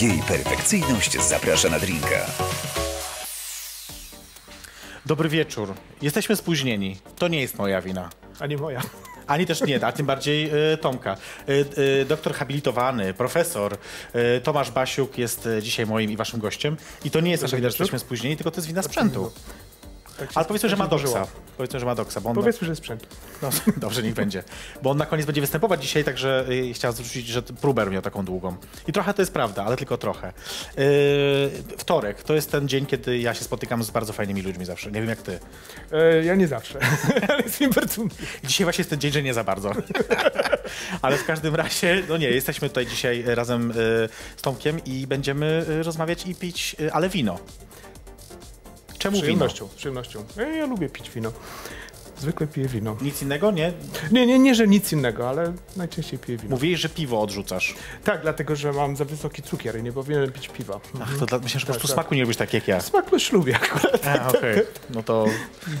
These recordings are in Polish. Jej Perfekcyjność zaprasza na drinka. Dobry wieczór. Jesteśmy spóźnieni. To nie jest moja wina. Ani moja. Ani też nie, a tym bardziej Tomka. Doktor habilitowany, profesor Tomasz Basiuk jest dzisiaj moim i waszym gościem. I to nie jest nasza wina, że jesteśmy spóźnieni, tylko to jest wina sprzętu. Tak, ale powiedzmy, że Madoxa. Powiedzmy, że Madoxa. Powiedzmy, że sprzęt. No, dobrze, niech będzie. Bo on na koniec będzie występować dzisiaj, także chciałem zwrócić, że próbę miał taką długą. I trochę to jest prawda, ale tylko trochę. Wtorek to jest ten dzień, kiedy ja się spotykam z bardzo fajnymi ludźmi zawsze. Nie wiem jak ty. Ja nie zawsze, ale jestem bardzo... Dzisiaj właśnie jest ten dzień, że nie za bardzo. Ale w każdym razie, no nie, jesteśmy tutaj dzisiaj razem z Tomkiem i będziemy rozmawiać i pić, ale wino. Czemu przyjemnością, wino? Przyjemnością. Ja lubię pić wino. Zwykle piję wino. Nic innego, nie? Nie, że nic innego, ale najczęściej piję wino. Mówiłeś, że piwo odrzucasz. Tak, dlatego, że mam za wysoki cukier i nie powinienem pić piwa. Ach, to myślę, że po prostu smaku nie lubisz tak jak ja. Smak już lubię akurat. A, okej. No to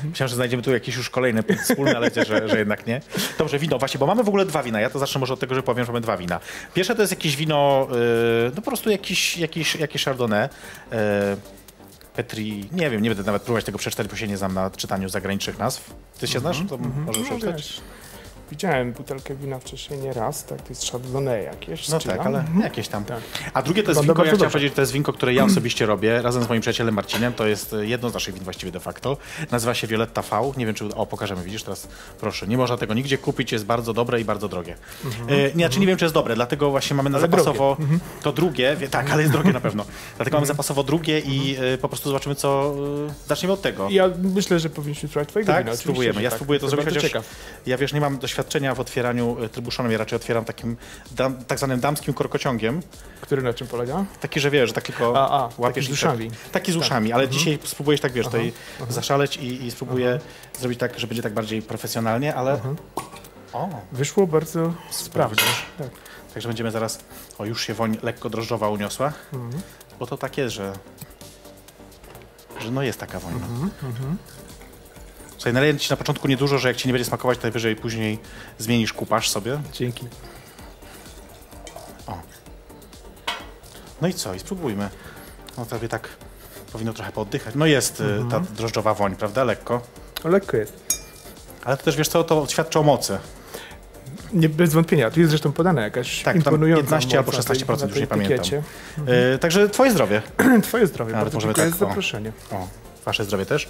myślałem, że znajdziemy tu jakieś już kolejne wspólne, ale że jednak nie. Dobrze, wino. Właśnie, bo mamy w ogóle dwa wina. Ja to zacznę może od tego, że powiem, że mamy dwa wina. Pierwsze to jest jakieś wino, no po prostu jakieś chardonnay. Petri, nie wiem, nie będę nawet próbować tego przeczytać, bo się nie znam na czytaniu zagranicznych nazw. Ty się znasz? To może przeczytać? Wiesz, widziałem butelkę wina wcześniej nie raz, tak, to jest Chardonnay jakieś. No tak, ale jakieś tam. Tak. A drugie to jest winko, ja chciałem powiedzieć, to jest winko, które ja osobiście robię razem z moim przyjacielem Marcinem. To jest jedno z naszych win właściwie de facto. Nazywa się Violetta V. Nie wiem, czy... O, pokażemy, widzisz teraz. Proszę, nie można tego nigdzie kupić, jest bardzo dobre i bardzo drogie. Nie wiem, czy jest dobre, dlatego właśnie mamy na zapasowo to drugie. Tak, ale jest drogie na pewno. Dlatego mamy zapasowo drugie i po prostu zobaczymy, co... Zaczniemy od tego. Ja myślę, że powinniśmy spróbować twojego wina. Tak, spróbujemy. Ja spróbuję to zrobić, chociaż ja, wiesz, nie mam doświadczenia w otwieraniu trybuszonem. Ja raczej otwieram takim tak zwanym damskim korkociągiem. Który na czym polega? Taki, że wiesz, tak tylko łapiesz. Taki z uszami. Taki z uszami, ale dzisiaj spróbujesz tak, wiesz, tutaj zaszaleć i spróbuję zrobić tak, że będzie tak bardziej profesjonalnie, ale... O. Wyszło bardzo sprawnie. Tak. Także będziemy zaraz... O, już się woń lekko drożdżowa uniosła, bo to tak jest, że no jest taka wojna. Słuchaj, naleję ci na początku niedużo, że jak ci nie będzie smakować, to najwyżej później zmienisz kupasz sobie. Dzięki. O. No i co? I spróbujmy. No tobie tak powinno trochę pooddychać. No jest ta drożdżowa woń, prawda? Lekko. No, lekko jest. Ale to też, wiesz co, to świadczy o mocy. Nie, bez wątpienia. Tu jest zresztą podane jakaś imponująca 15 albo 16%, już nie pamiętam. Także twoje zdrowie. Twoje zdrowie. Bardzo dziękuję za zaproszenie. O, wasze zdrowie też.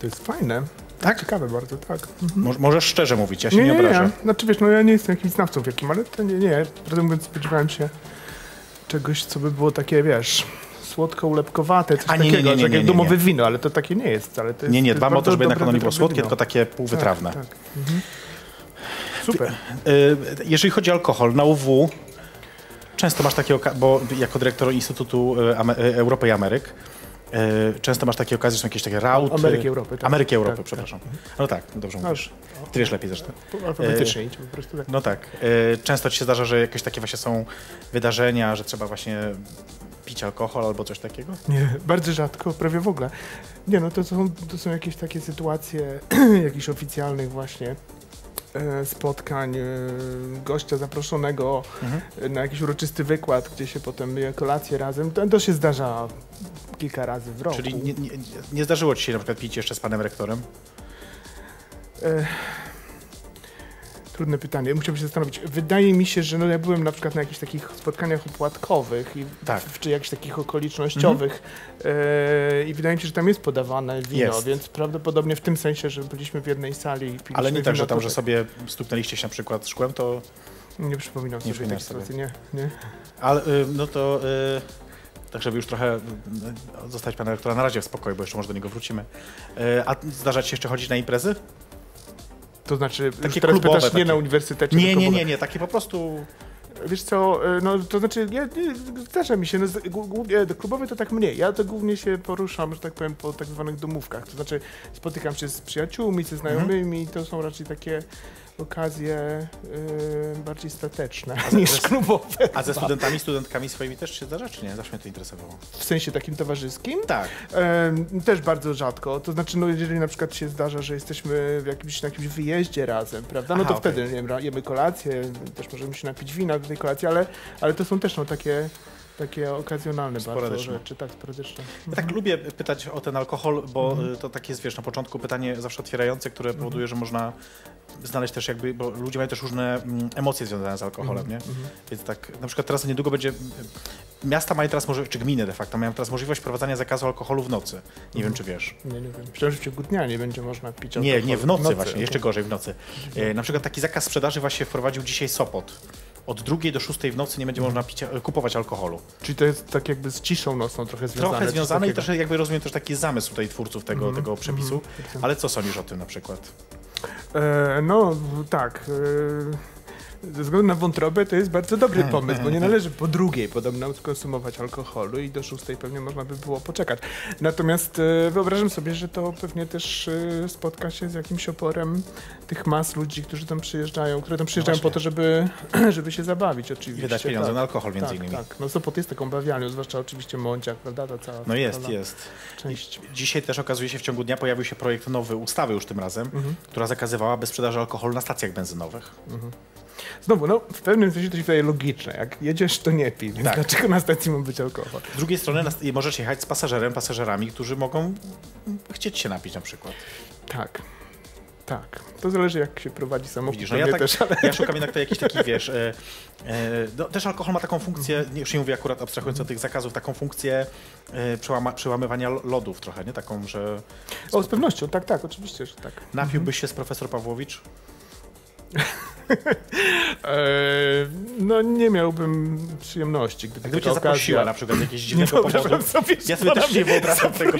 To jest fajne. Tak? Ciekawe bardzo, tak. Możesz szczerze mówić, ja się nie obrażę. Nie. Znaczy wiesz, no ja nie jestem jakimś znawcą wielkim, ale to nie. Prawdę mówiąc, spodziewałem się czegoś, co by było takie, wiesz, słodko-ulepkowate, coś takiego, takie domowe wino, ale to takie nie jest. Ale to jest dbam o to, żeby jednak ono nie było słodkie, tylko takie półwytrawne. Tak, tak. Super. Jeżeli chodzi o alkohol, na UW często masz takie, bo jako dyrektor Instytutu Europy i Ameryk, często masz takie okazje, że są jakieś takie rauty... Ameryki Europy. Tak. Ameryki Europy, tak, przepraszam. Tak. No tak, dobrze mówisz. Ty wiesz lepiej zresztą. Alfabetycznie idź po prostu. Tak. No tak. Często ci się zdarza, że jakieś takie właśnie są wydarzenia, że trzeba właśnie pić alkohol albo coś takiego? Nie, bardzo rzadko, prawie w ogóle. Nie no, to są jakieś takie sytuacje jakichś oficjalnych właśnie spotkań, gościa zaproszonego na jakiś uroczysty wykład, gdzie się potem je kolację razem. To się zdarza kilka razy w roku. Czyli nie zdarzyło ci się na przykład pić jeszcze z panem rektorem? Trudne pytanie, musiałbym się zastanowić. Wydaje mi się, że no ja byłem na przykład na jakichś takich spotkaniach opłatkowych i czy jakichś takich okolicznościowych i wydaje mi się, że tam jest podawane wino, więc prawdopodobnie w tym sensie, że byliśmy w jednej sali i piliśmy. Ale nie tak, że tam, że sobie stuknęliście się na przykład szkłem, to... Nie przypominam sobie takiej sytuacji, nie. Ale no to... Tak, żeby już trochę zostać pana rektora na razie w spokoju, bo jeszcze może do niego wrócimy. A zdarza ci się jeszcze chodzić na imprezy? To znaczy, takie teraz klubowe, pytasz, takie... nie na uniwersytecie? Nie, takie po prostu... Wiesz co, no to znaczy, zdarza mi się, no, głównie, klubowy to tak mniej, ja to głównie się poruszam, że tak powiem, po tak zwanych domówkach, to znaczy spotykam się z przyjaciółmi, ze znajomymi, to są raczej takie okazje bardziej stateczne niż klubowe. A ze studentami, studentkami swoimi też się zdarza, czy nie? Zawsze mnie to interesowało. W sensie takim towarzyskim? Tak. Też bardzo rzadko. To znaczy, no, jeżeli na przykład się zdarza, że jesteśmy w jakimś, na jakimś wyjeździe razem, prawda? No to wtedy nie wiem, jemy kolację, też możemy się napić wina do tej kolacji, ale to są też no, takie okazjonalne bardzo rzeczy, tak, sporadyczne. Ja tak lubię pytać o ten alkohol, bo to tak jest, wiesz, na początku pytanie zawsze otwierające, które powoduje, że można znaleźć też jakby, bo ludzie mają też różne emocje związane z alkoholem, nie? Więc tak, na przykład teraz niedługo będzie, miasta mają teraz, czy gminy de facto, mają teraz możliwość wprowadzania zakazu alkoholu w nocy. Nie wiem, czy wiesz. Nie wiem. Przecież w ciągu dnia nie będzie można pić alkoholu. Nie, w nocy właśnie, okay. Jeszcze gorzej w nocy. Na przykład taki zakaz sprzedaży właśnie wprowadził dzisiaj Sopot. Od 2 do 6 w nocy nie będzie można kupować alkoholu. Czyli to jest tak jakby z ciszą nocną trochę związane. Trochę związane i też jakby rozumiem też taki zamysł tutaj twórców tego przepisu. Ale co sądzisz o tym na przykład? No tak. Ze względu na wątrobę to jest bardzo dobry pomysł, bo nie należy po 2:00 podobno konsumować alkoholu i do 6:00 pewnie można by było poczekać. Natomiast wyobrażam sobie, że to pewnie też spotka się z jakimś oporem tych mas ludzi, które tam przyjeżdżają po to, żeby się zabawić oczywiście. Wydać pieniądze na alkohol między innymi. Tak, no Sopot jest taką bawialnią, zwłaszcza oczywiście Mądziak, prawda? Ta cała część. Dzisiaj też okazuje się, w ciągu dnia pojawił się projekt nowy ustawy już tym razem, która zakazywała sprzedaży alkoholu na stacjach benzynowych. Znowu, no, w pewnym sensie to się wydaje logiczne. Jak jedziesz, to nie pij. Tak. Dlaczego na stacji ma być alkohol? Z drugiej strony możesz jechać z pasażerami, którzy mogą chcieć się napić na przykład. Tak. Tak. To zależy, jak się prowadzi samochód. Widzisz, no ja szukam jednak jakichś takich, wiesz... też alkohol ma taką funkcję, już nie mówię akurat abstrahując od tych zakazów, taką funkcję przełamywania lodów trochę, nie? Taką, że... O, z pewnością, tak, oczywiście, że tak. Napiłbyś się z profesor Pawłowicz? No nie miałbym przyjemności, gdyby cię zaprosiła na przykład z jakiegoś dziwnego powodu. Ja sobie też nie wyobrażam tego.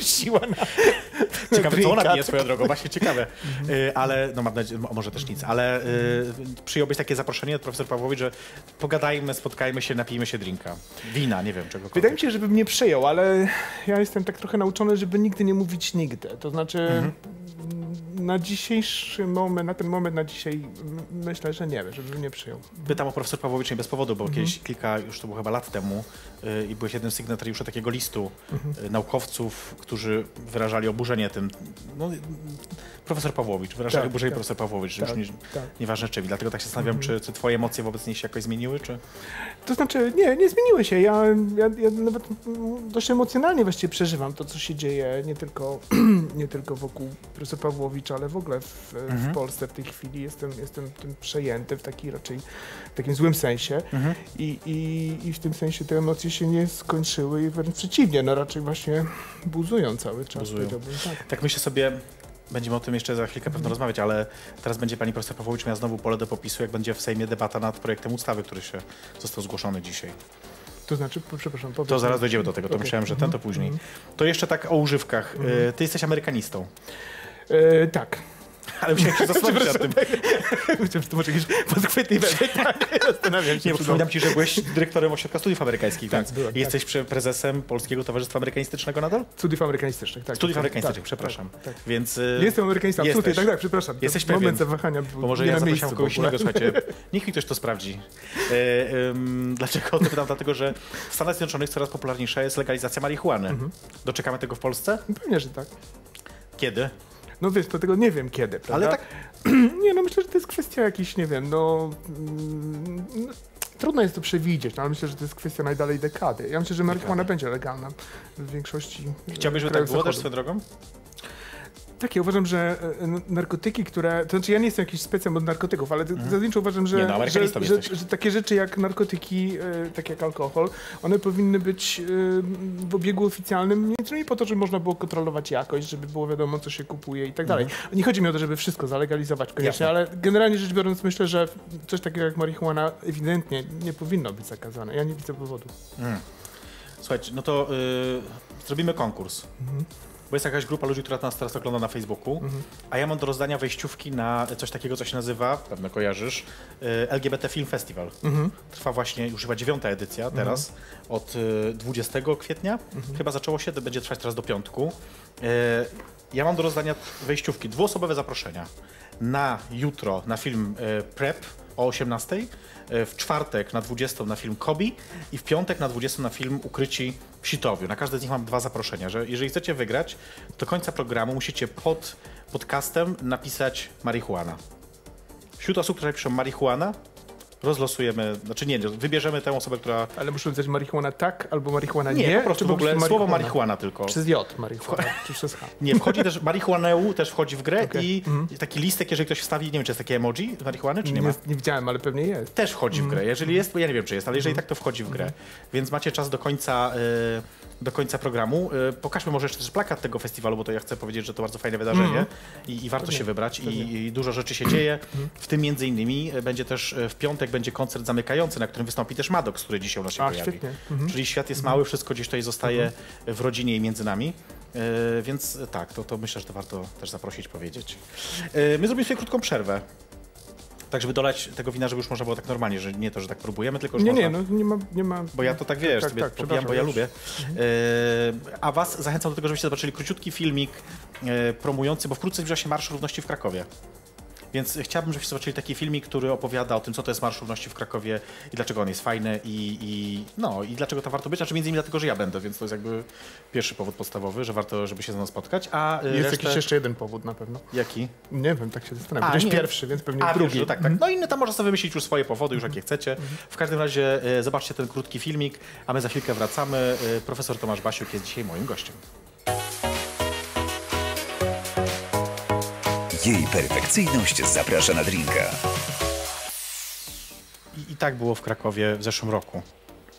Ciekawe, co ona pije swoją drogą, właśnie ciekawe. Ale, no mam nadzieję, może też nic, ale przyjąłbyś takie zaproszenie od profesor Pawłowicz, że pogadajmy, spotkajmy się, napijmy się drinka. Wina, nie wiem czego. Wydaje mi się, żebym nie przyjął, ale ja jestem tak trochę nauczony, żeby nigdy nie mówić nigdy. To znaczy... Na ten moment, myślę, że nie wiem, żebym nie przyjął. Pytam o profesor Pawłowicz nie bez powodu, bo kiedyś już to było chyba lat temu, i byłeś jednym z sygnatariuszy takiego listu naukowców, którzy wyrażali oburzenie tym. No, profesor Pawłowicz, wyrażali oburzenie profesor Pawłowicz, już nieważne czym. Dlatego tak się zastanawiam, czy twoje emocje wobec niej się jakoś zmieniły, czy? To znaczy, nie zmieniły się. Ja nawet dość emocjonalnie właściwie przeżywam to, co się dzieje, nie tylko wokół profesora Pawłowicza, ale w ogóle w Polsce w tej chwili jestem tym przejęty w takim złym sensie i w tym sensie te emocje się nie skończyły i wręcz przeciwnie, no raczej właśnie buzują cały czas. Buzują. Tak myślę sobie, będziemy o tym jeszcze za chwilkę pewno rozmawiać, ale teraz będzie pani profesor Pawłowicz miała znowu pole do popisu, jak będzie w Sejmie debata nad projektem ustawy, który się został zgłoszony dzisiaj. To znaczy, przepraszam, powiem. To zaraz dojdziemy do tego, to myślałem, że ten to później. To jeszcze tak o używkach. Ty jesteś Amerykanistą. Tak. Ale musiałem się zastanowić nad tym. To może jakiś podchwytny zastanawiam się. Nie, przypominam ci, że byłeś dyrektorem Ośrodka Studiów Amerykańskich, tak, więc byłem, jesteś prezesem Polskiego Towarzystwa Amerykanistycznego nadal? Studiów Amerykanistycznych, tak. Studiów Amerykanistycznych, przepraszam. Tak. Więc, nie jestem amerykanistą, absolutnie, tak, przepraszam. Jesteś pewien. Moment zawahania był bo może ja zaprosiłem kogoś innego, słuchajcie. Niech mi ktoś to sprawdzi. Dlaczego o tym pytam? Dlatego, że w Stanach Zjednoczonych coraz popularniejsza jest legalizacja marihuany. Doczekamy tego w Polsce? Pewnie, że tak. Kiedy? No wiesz, to tego nie wiem kiedy, prawda? Ale tak... Nie, no myślę, że to jest kwestia jakiejś, nie wiem, no... Trudno jest to przewidzieć, ale myślę, że to jest kwestia najdalej dekady. Ja myślę, że marihuana będzie legalna w większości... Chciałbyś, żeby tak było też swoją drogą? Tak, ja uważam, że narkotyki, które... To znaczy, ja nie jestem jakiś specem od narkotyków, ale zazwyczaj uważam, że takie rzeczy jak narkotyki, tak jak alkohol, one powinny być w obiegu oficjalnym, między innymi po to, żeby można było kontrolować jakość, żeby było wiadomo, co się kupuje i tak dalej. Nie chodzi mi o to, żeby wszystko zalegalizować koniecznie, ale generalnie rzecz biorąc myślę, że coś takiego jak marihuana ewidentnie nie powinno być zakazane. Ja nie widzę powodu. Słuchajcie, no to zrobimy konkurs. Bo jest jakaś grupa ludzi, która nas teraz ogląda na Facebooku, a ja mam do rozdania wejściówki na coś takiego, co się nazywa, pewno kojarzysz, LGBT Film Festival. Trwa właśnie już chyba 9. edycja teraz, od 20 kwietnia. Chyba zaczęło się, to będzie trwać teraz do piątku. Ja mam do rozdania wejściówki, dwuosobowe zaproszenia na jutro na film Prep o 18:00, w czwartek na 20:00 na film Kobi i w piątek na 20:00 na film Ukryci w Sitowiu. Na każde z nich mam dwa zaproszenia, że jeżeli chcecie wygrać, do końca programu musicie pod podcastem napisać marihuana. Wśród osób, które piszą marihuana, rozlosujemy, znaczy nie, wybierzemy tę osobę, która... Ale muszę napisać marihuana tak, albo marihuana nie? Nie, po prostu w ogóle marihuana? Słowo marihuana tylko. Przez J marihuana, czy przez H? Nie, wchodzi też, marihuaneu też wchodzi w grę okay. I taki listek, jeżeli ktoś wstawi, nie wiem, czy jest takie emoji marihuany, czy nie ma? Nie widziałem, ale pewnie jest. Też wchodzi w grę, jeżeli jest, bo ja nie wiem, czy jest, ale jeżeli tak, to wchodzi w grę. Więc macie czas do końca programu. Pokażmy może jeszcze też plakat tego festiwalu, bo to ja chcę powiedzieć, że to bardzo fajne wydarzenie i warto się wybrać i dużo rzeczy się dzieje. W tym między innymi będzie też w piątek będzie koncert zamykający, na którym wystąpi też Madox, który dzisiaj u nas się pojawi. Czyli świat jest mały, wszystko gdzieś tutaj zostaje w rodzinie i między nami. Więc tak, to myślę, że to warto też zaprosić, powiedzieć. My zrobimy sobie krótką przerwę. Tak, żeby dolać tego wina, żeby już można było tak normalnie, że nie to, że tak próbujemy, tylko już można... Nie ma... Bo ja to tak, wiesz, tak, tak, popijam, bo ja lubię. A was zachęcam do tego, żebyście zobaczyli króciutki filmik promujący, bo wkrótce zbliża się Marsz Równości w Krakowie. Więc chciałbym, żebyście zobaczyli taki filmik, który opowiada o tym, co to jest Marsz Równości w Krakowie i dlaczego on jest fajny i dlaczego to warto być. Znaczy między innymi dlatego, że ja będę, więc to jest jakby pierwszy powód podstawowy, że warto, żeby się ze mną spotkać. A jest jakiś jeszcze jeden powód na pewno. Jaki? Nie wiem, tak się zastanawiam. To jest pierwszy, więc pewnie drugi. No, tak. No inny tam można sobie wymyślić już swoje powody, już jakie chcecie. W każdym razie zobaczcie ten krótki filmik, a my za chwilkę wracamy. Profesor Tomasz Basiuk jest dzisiaj moim gościem. Jej perfekcyjność zaprasza na drinka. I tak było w Krakowie w zeszłym roku.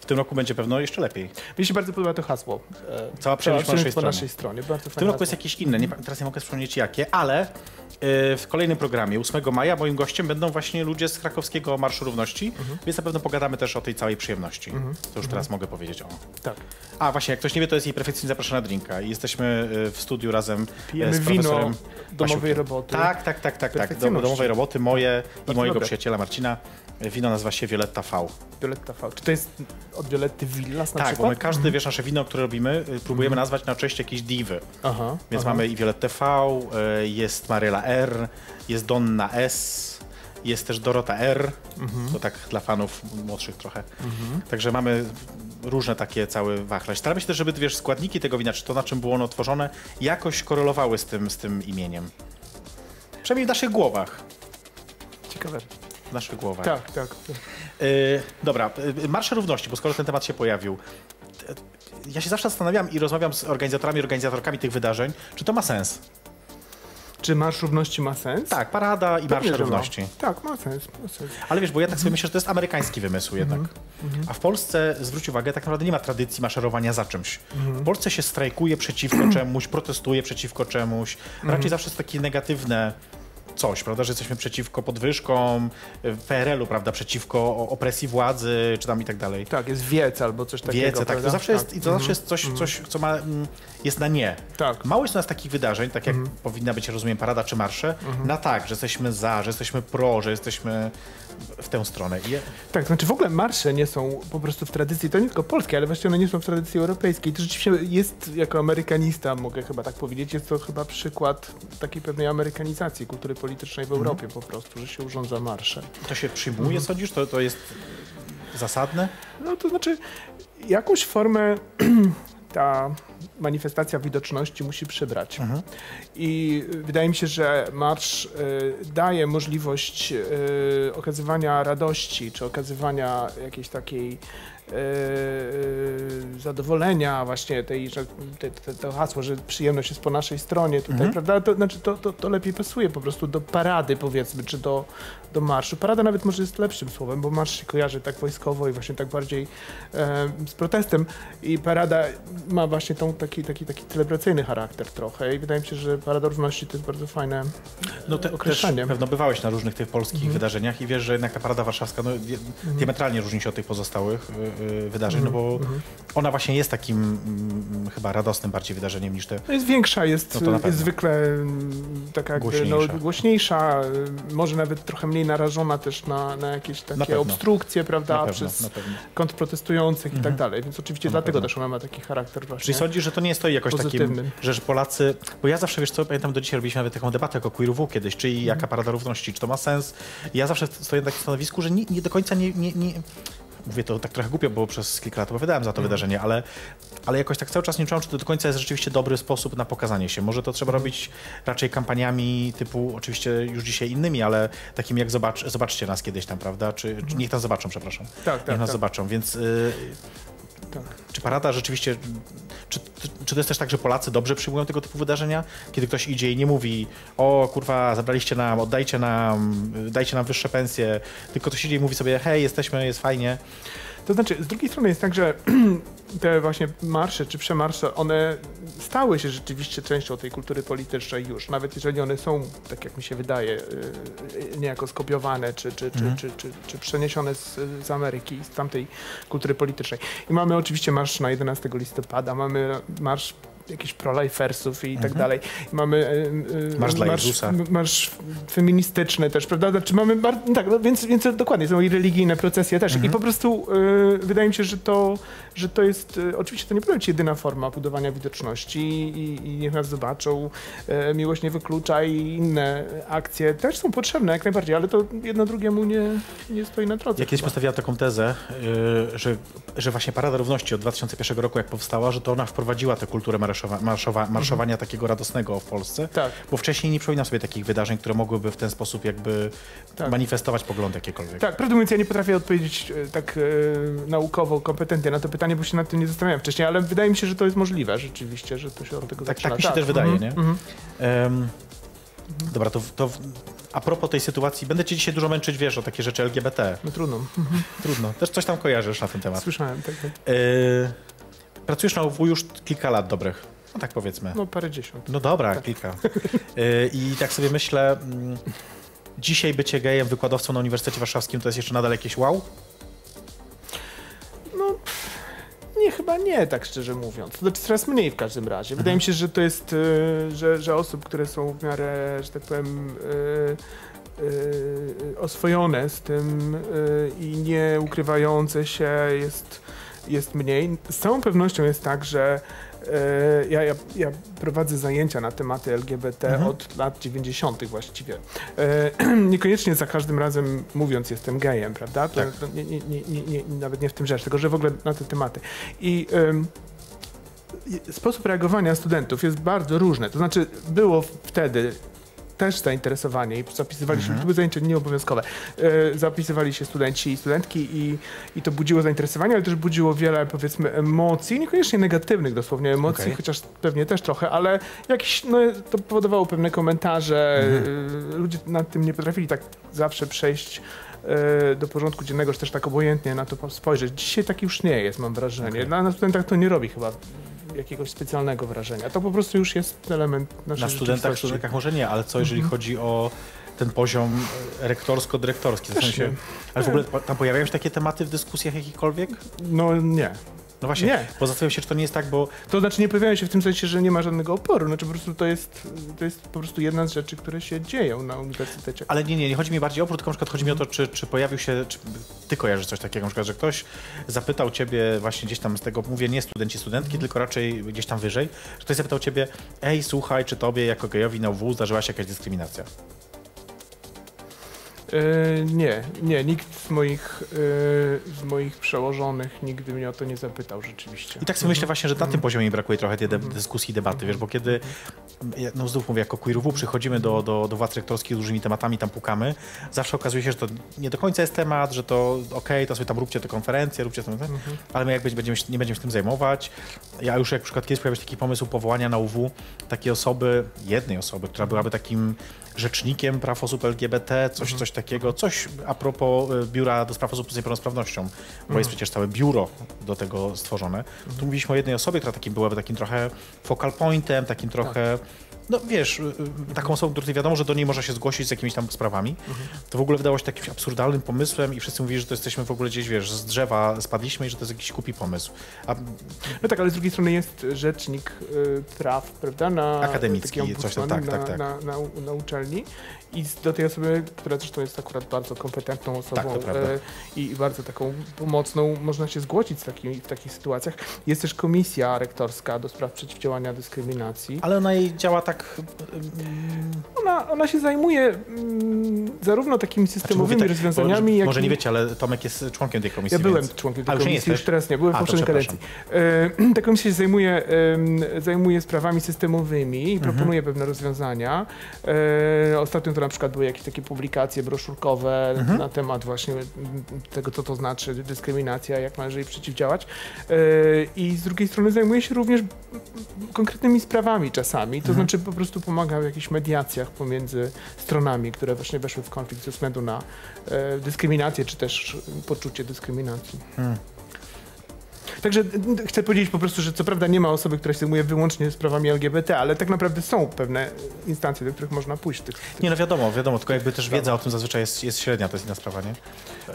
W tym roku będzie pewno jeszcze lepiej. Mi się bardzo podoba to hasło. Cała przemysł po naszej stronie. W tym roku jest jakieś inne, teraz nie mogę wspomnieć jakie, ale w kolejnym programie 8 maja moim gościem będą właśnie ludzie z krakowskiego Marszu Równości, więc na pewno pogadamy też o tej całej przyjemności. To już teraz mogę powiedzieć o. Tak. A właśnie, jak ktoś nie wie, to jest Jej Perfekcyjność zaprasza na drinka i jesteśmy w studiu razem z profesorem wino domowej roboty. Tak. Domowej roboty, moje i mojego przyjaciela Marcina. Wino nazywa się Violetta V. Violetta V. Czy to jest od Violetty Villas na przykład? Tak, bo my każdy, wiesz, nasze wino, które robimy, próbujemy nazwać na cześć jakiejś diwy. Więc mamy i Violettę V, jest Maryla R, jest Donna S, jest też Dorota R. To tak dla fanów młodszych trochę. Także mamy różne takie cały wachlarz. Staramy się też, żeby, wiesz, składniki tego wina, czy to, na czym było ono tworzone, jakoś korelowały z tym imieniem. Przynajmniej w naszych głowach. Ciekawe. W naszych głowach. Tak. Dobra, Marsze Równości, bo skoro ten temat się pojawił. Ja się zawsze zastanawiam i rozmawiam z organizatorami i organizatorkami tych wydarzeń, czy to ma sens? Czy Marsz Równości ma sens? Tak, Parada i Marsz Równości. Tak, ma sens. Ale wiesz, bo ja tak sobie myślę, że to jest amerykański wymysł jednak. A w Polsce, zwróć uwagę, tak naprawdę nie ma tradycji maszerowania za czymś. W Polsce się strajkuje przeciwko czemuś, protestuje przeciwko czemuś. Raczej zawsze jest takie negatywne coś, prawda, że jesteśmy przeciwko podwyżkom PRL-u, prawda, przeciwko opresji władzy, czy tam i tak dalej. Tak, jest wiec albo coś takiego. Wiece, tak. To zawsze jest, i to zawsze jest coś, co ma, jest na nie. Tak. Mało jest u nas takich wydarzeń, tak jak powinna być, rozumiem, parada czy marsze, na tak, że jesteśmy za, że jesteśmy pro, że jesteśmy w tę stronę. Tak, to znaczy w ogóle marsze nie są po prostu w tradycji, to nie tylko polskie, ale właściwie one nie są w tradycji europejskiej. To rzeczywiście jest, jako amerykanista mogę chyba tak powiedzieć, jest to chyba przykład takiej pewnej amerykanizacji kultury politycznej w Europie po prostu, że się urządza marsze. To się przyjmuje, sądzisz? To jest zasadne? No to znaczy jakąś formę ta manifestacja widoczności musi przybrać. I wydaje mi się, że marsz daje możliwość okazywania radości, czy okazywania jakiejś takiej zadowolenia, właśnie tej, że to hasło, że przyjemność jest po naszej stronie tutaj, prawda? To znaczy to lepiej pasuje po prostu do parady, powiedzmy, czy do marszu. Parada nawet może jest lepszym słowem, bo marsz się kojarzy tak wojskowo i właśnie tak bardziej z protestem i parada ma właśnie taki celebracyjny charakter trochę i wydaje mi się, że Parada Równości to jest bardzo fajne określenie. Też pewno bywałeś na różnych tych polskich wydarzeniach i wiesz, że jednak ta Parada Warszawska diametralnie różni się od tych pozostałych wydarzeń, bo ona właśnie jest takim chyba radosnym bardziej wydarzeniem niż te... Jest większa, jest zwykle taka jakby, głośniejsza, może nawet trochę mniej narażona też na jakieś takie obstrukcje, prawda, przez kontrprotestujących i tak dalej, więc oczywiście dlatego też ona ma taki charakter właśnie. Czyli widzisz, że to nie jest to jakoś takim, że Polacy... Bo ja zawsze, wiesz co, pamiętam, do dzisiaj robiliśmy nawet taką debatę jako Queer UW kiedyś, czyli jaka Parada Równości, czy to ma sens. Ja zawsze stoję na takim stanowisku, że nie do końca nie mówię to tak trochę głupio, bo przez kilka lat opowiadałem za to wydarzenie, ale jakoś tak cały czas nie czułam, czy to do końca jest rzeczywiście dobry sposób na pokazanie się. Może to trzeba robić raczej kampaniami typu, oczywiście już dzisiaj innymi, ale takim jak zobaczcie nas kiedyś tam, prawda? Czy niech nas zobaczą, przepraszam. Niech nas zobaczą, więc... Tak. Czy parada rzeczywiście, czy to jest też tak, że Polacy dobrze przyjmują tego typu wydarzenia? Kiedy ktoś idzie i nie mówi, o kurwa, zabraliście nam, oddajcie nam, dajcie nam wyższe pensje, tylko ktoś idzie i mówi sobie, hej, jesteśmy, jest fajnie. To znaczy, z drugiej strony jest tak, że te właśnie marsze czy przemarsze, one stały się rzeczywiście częścią tej kultury politycznej już, nawet jeżeli one są, tak jak mi się wydaje, niejako skopiowane czy przeniesione z Ameryki, z tamtej kultury politycznej. I mamy oczywiście marsz na 11 listopada, mamy marsz jakichś prolifersów i tak dalej. Mamy marsz feministyczny też, prawda? Znaczy mamy, tak, no więc dokładnie, są i religijne procesje też. I po prostu wydaje mi się, że to jest, oczywiście to nie powinna być jedyna forma budowania widoczności i niech nas zobaczą, miłość nie wyklucza i inne akcje też są potrzebne jak najbardziej, ale to jedno drugiemu nie stoi na drodze. Ja kiedyś postawiłam taką tezę, że właśnie Parada Równości od 2001 roku jak powstała, że to ona wprowadziła tę kulturę marszowania takiego radosnego w Polsce, bo wcześniej nie przypominam sobie takich wydarzeń, które mogłyby w ten sposób jakby manifestować pogląd jakiekolwiek. Tak, prawdę mówiąc, ja nie potrafię odpowiedzieć tak naukowo, kompetentnie na to pytanie, bo się nad tym nie zastanawiałem wcześniej, ale wydaje mi się, że to jest możliwe rzeczywiście, że to się od tego zaczyna. Tak mi się też wydaje, nie? Dobra, to a propos tej sytuacji, będę cię dzisiaj dużo męczyć, wiesz, o takie rzeczy LGBT. No trudno. Trudno. Też coś tam kojarzysz na ten temat. Słyszałem, tak. Pracujesz na UW już kilka lat dobrych, no tak powiedzmy. No parędziesiąt. No dobra, tak. Kilka. I tak sobie myślę, dzisiaj bycie gejem wykładowcą na Uniwersytecie Warszawskim to jest jeszcze nadal jakieś wow? No nie, chyba nie, tak szczerze mówiąc. To znaczy coraz mniej w każdym razie. Wydaje mi się, że to jest, że osób, które są w miarę, że tak powiem, oswojone z tym i nie ukrywające się jest mniej. Z całą pewnością jest tak, że ja prowadzę zajęcia na tematy LGBT od lat 90. właściwie. Niekoniecznie za każdym razem mówiąc jestem gejem, prawda? Tak. To nawet nie w tym rzecz, tylko że w ogóle na te tematy. I sposób reagowania studentów jest bardzo różny. To znaczy było wtedy też zainteresowanie i zapisywali się, to były zajęcia nieobowiązkowe, zapisywali się studenci i studentki i to budziło zainteresowanie, ale też budziło wiele, powiedzmy, emocji, niekoniecznie negatywnych dosłownie emocji, chociaż pewnie też trochę, ale jakieś, no, to powodowało pewne komentarze, ludzie nad tym nie potrafili tak zawsze przejść do porządku dziennego, czy też tak obojętnie na to spojrzeć. Dzisiaj tak już nie jest, mam wrażenie. Na studentach to nie robi chyba jakiegoś specjalnego wrażenia. To po prostu już jest element naszej Na studentkach może nie, ale co jeżeli chodzi o ten poziom rektorsko-dyrektorski? W sensie, ale w ogóle tam pojawiają się takie tematy w dyskusjach jakichkolwiek? No nie. No właśnie, nie. Bo zastanawiam się, czy to nie jest tak, bo... To znaczy nie pojawiają się w tym sensie, że nie ma żadnego oporu. Znaczy po prostu to jest po prostu jedna z rzeczy, które się dzieją na uniwersytecie. Ale nie chodzi mi bardziej o opór, tylko na przykład chodzi mi o to, czy pojawił się, czy ty kojarzysz coś takiego, na przykład, że ktoś zapytał ciebie właśnie gdzieś tam z tego, mówię nie studenci, studentki, tylko raczej gdzieś tam wyżej, że ktoś zapytał ciebie, ej słuchaj, czy tobie jako gejowi na UW zdarzyła się jakaś dyskryminacja? Nie, nikt z moich przełożonych nigdy mnie o to nie zapytał rzeczywiście. I tak sobie myślę właśnie, że na tym poziomie brakuje trochę tej dyskusji, debaty, wiesz, bo kiedy, no znów mówię, jako Queer UW przychodzimy do władz rektorskich z różnymi tematami, tam pukamy, zawsze okazuje się, że to nie do końca jest temat, że to okej, to sobie tam róbcie te konferencje, róbcie to, ale my jakby nie będziemy się tym zajmować. Ja już jak na przykład kiedyś pojawił się taki pomysł powołania na UW takiej osoby, jednej osoby, która byłaby takim rzecznikiem praw osób LGBT, coś takiego, coś a propos Biura do Spraw Osób z Niepełnosprawnością, bo jest przecież całe biuro do tego stworzone. Tu mówiliśmy o jednej osobie, która byłaby takim trochę focal pointem, takim trochę no wiesz, taką osobą, której wiadomo, że do niej można się zgłosić z jakimiś tam sprawami, to w ogóle wydało się jakimś absurdalnym pomysłem i wszyscy mówili, że to jesteśmy w ogóle gdzieś, wiesz, z drzewa spadliśmy i że to jest jakiś głupi pomysł. A... No tak, ale z drugiej strony jest rzecznik praw, prawda? Na akademicki, coś tam, tak. Na uczelni. I do tej osoby, która zresztą jest akurat bardzo kompetentną osobą i bardzo taką pomocną, można się zgłosić w takich sytuacjach. Jest też komisja rektorska do spraw przeciwdziałania dyskryminacji. Ale ona jej działa tak... Ona się zajmuje zarówno takimi systemowymi rozwiązaniami, jak... Może nie wiecie, ale Tomek jest członkiem tej komisji. Ja byłem członkiem tej komisji, już teraz nie, byłem w poprzedniej kadencji. Ta komisja się zajmuje sprawami systemowymi i proponuje pewne rozwiązania. Ostatnio to na przykład były jakieś takie publikacje broszurkowe na temat właśnie tego, co to znaczy dyskryminacja, jak należy jej przeciwdziałać. I z drugiej strony zajmuje się również konkretnymi sprawami czasami, to znaczy po prostu pomaga w jakichś mediacjach pomiędzy stronami, które właśnie weszły w konflikt ze względu na dyskryminację, czy też poczucie dyskryminacji. Także chcę powiedzieć po prostu, że co prawda nie ma osoby, która się zajmuje wyłącznie sprawami LGBT, ale tak naprawdę są pewne instancje, do których można pójść. Nie, no wiadomo, tylko jakby też wiedza o tym zazwyczaj jest średnia, to jest inna sprawa, nie?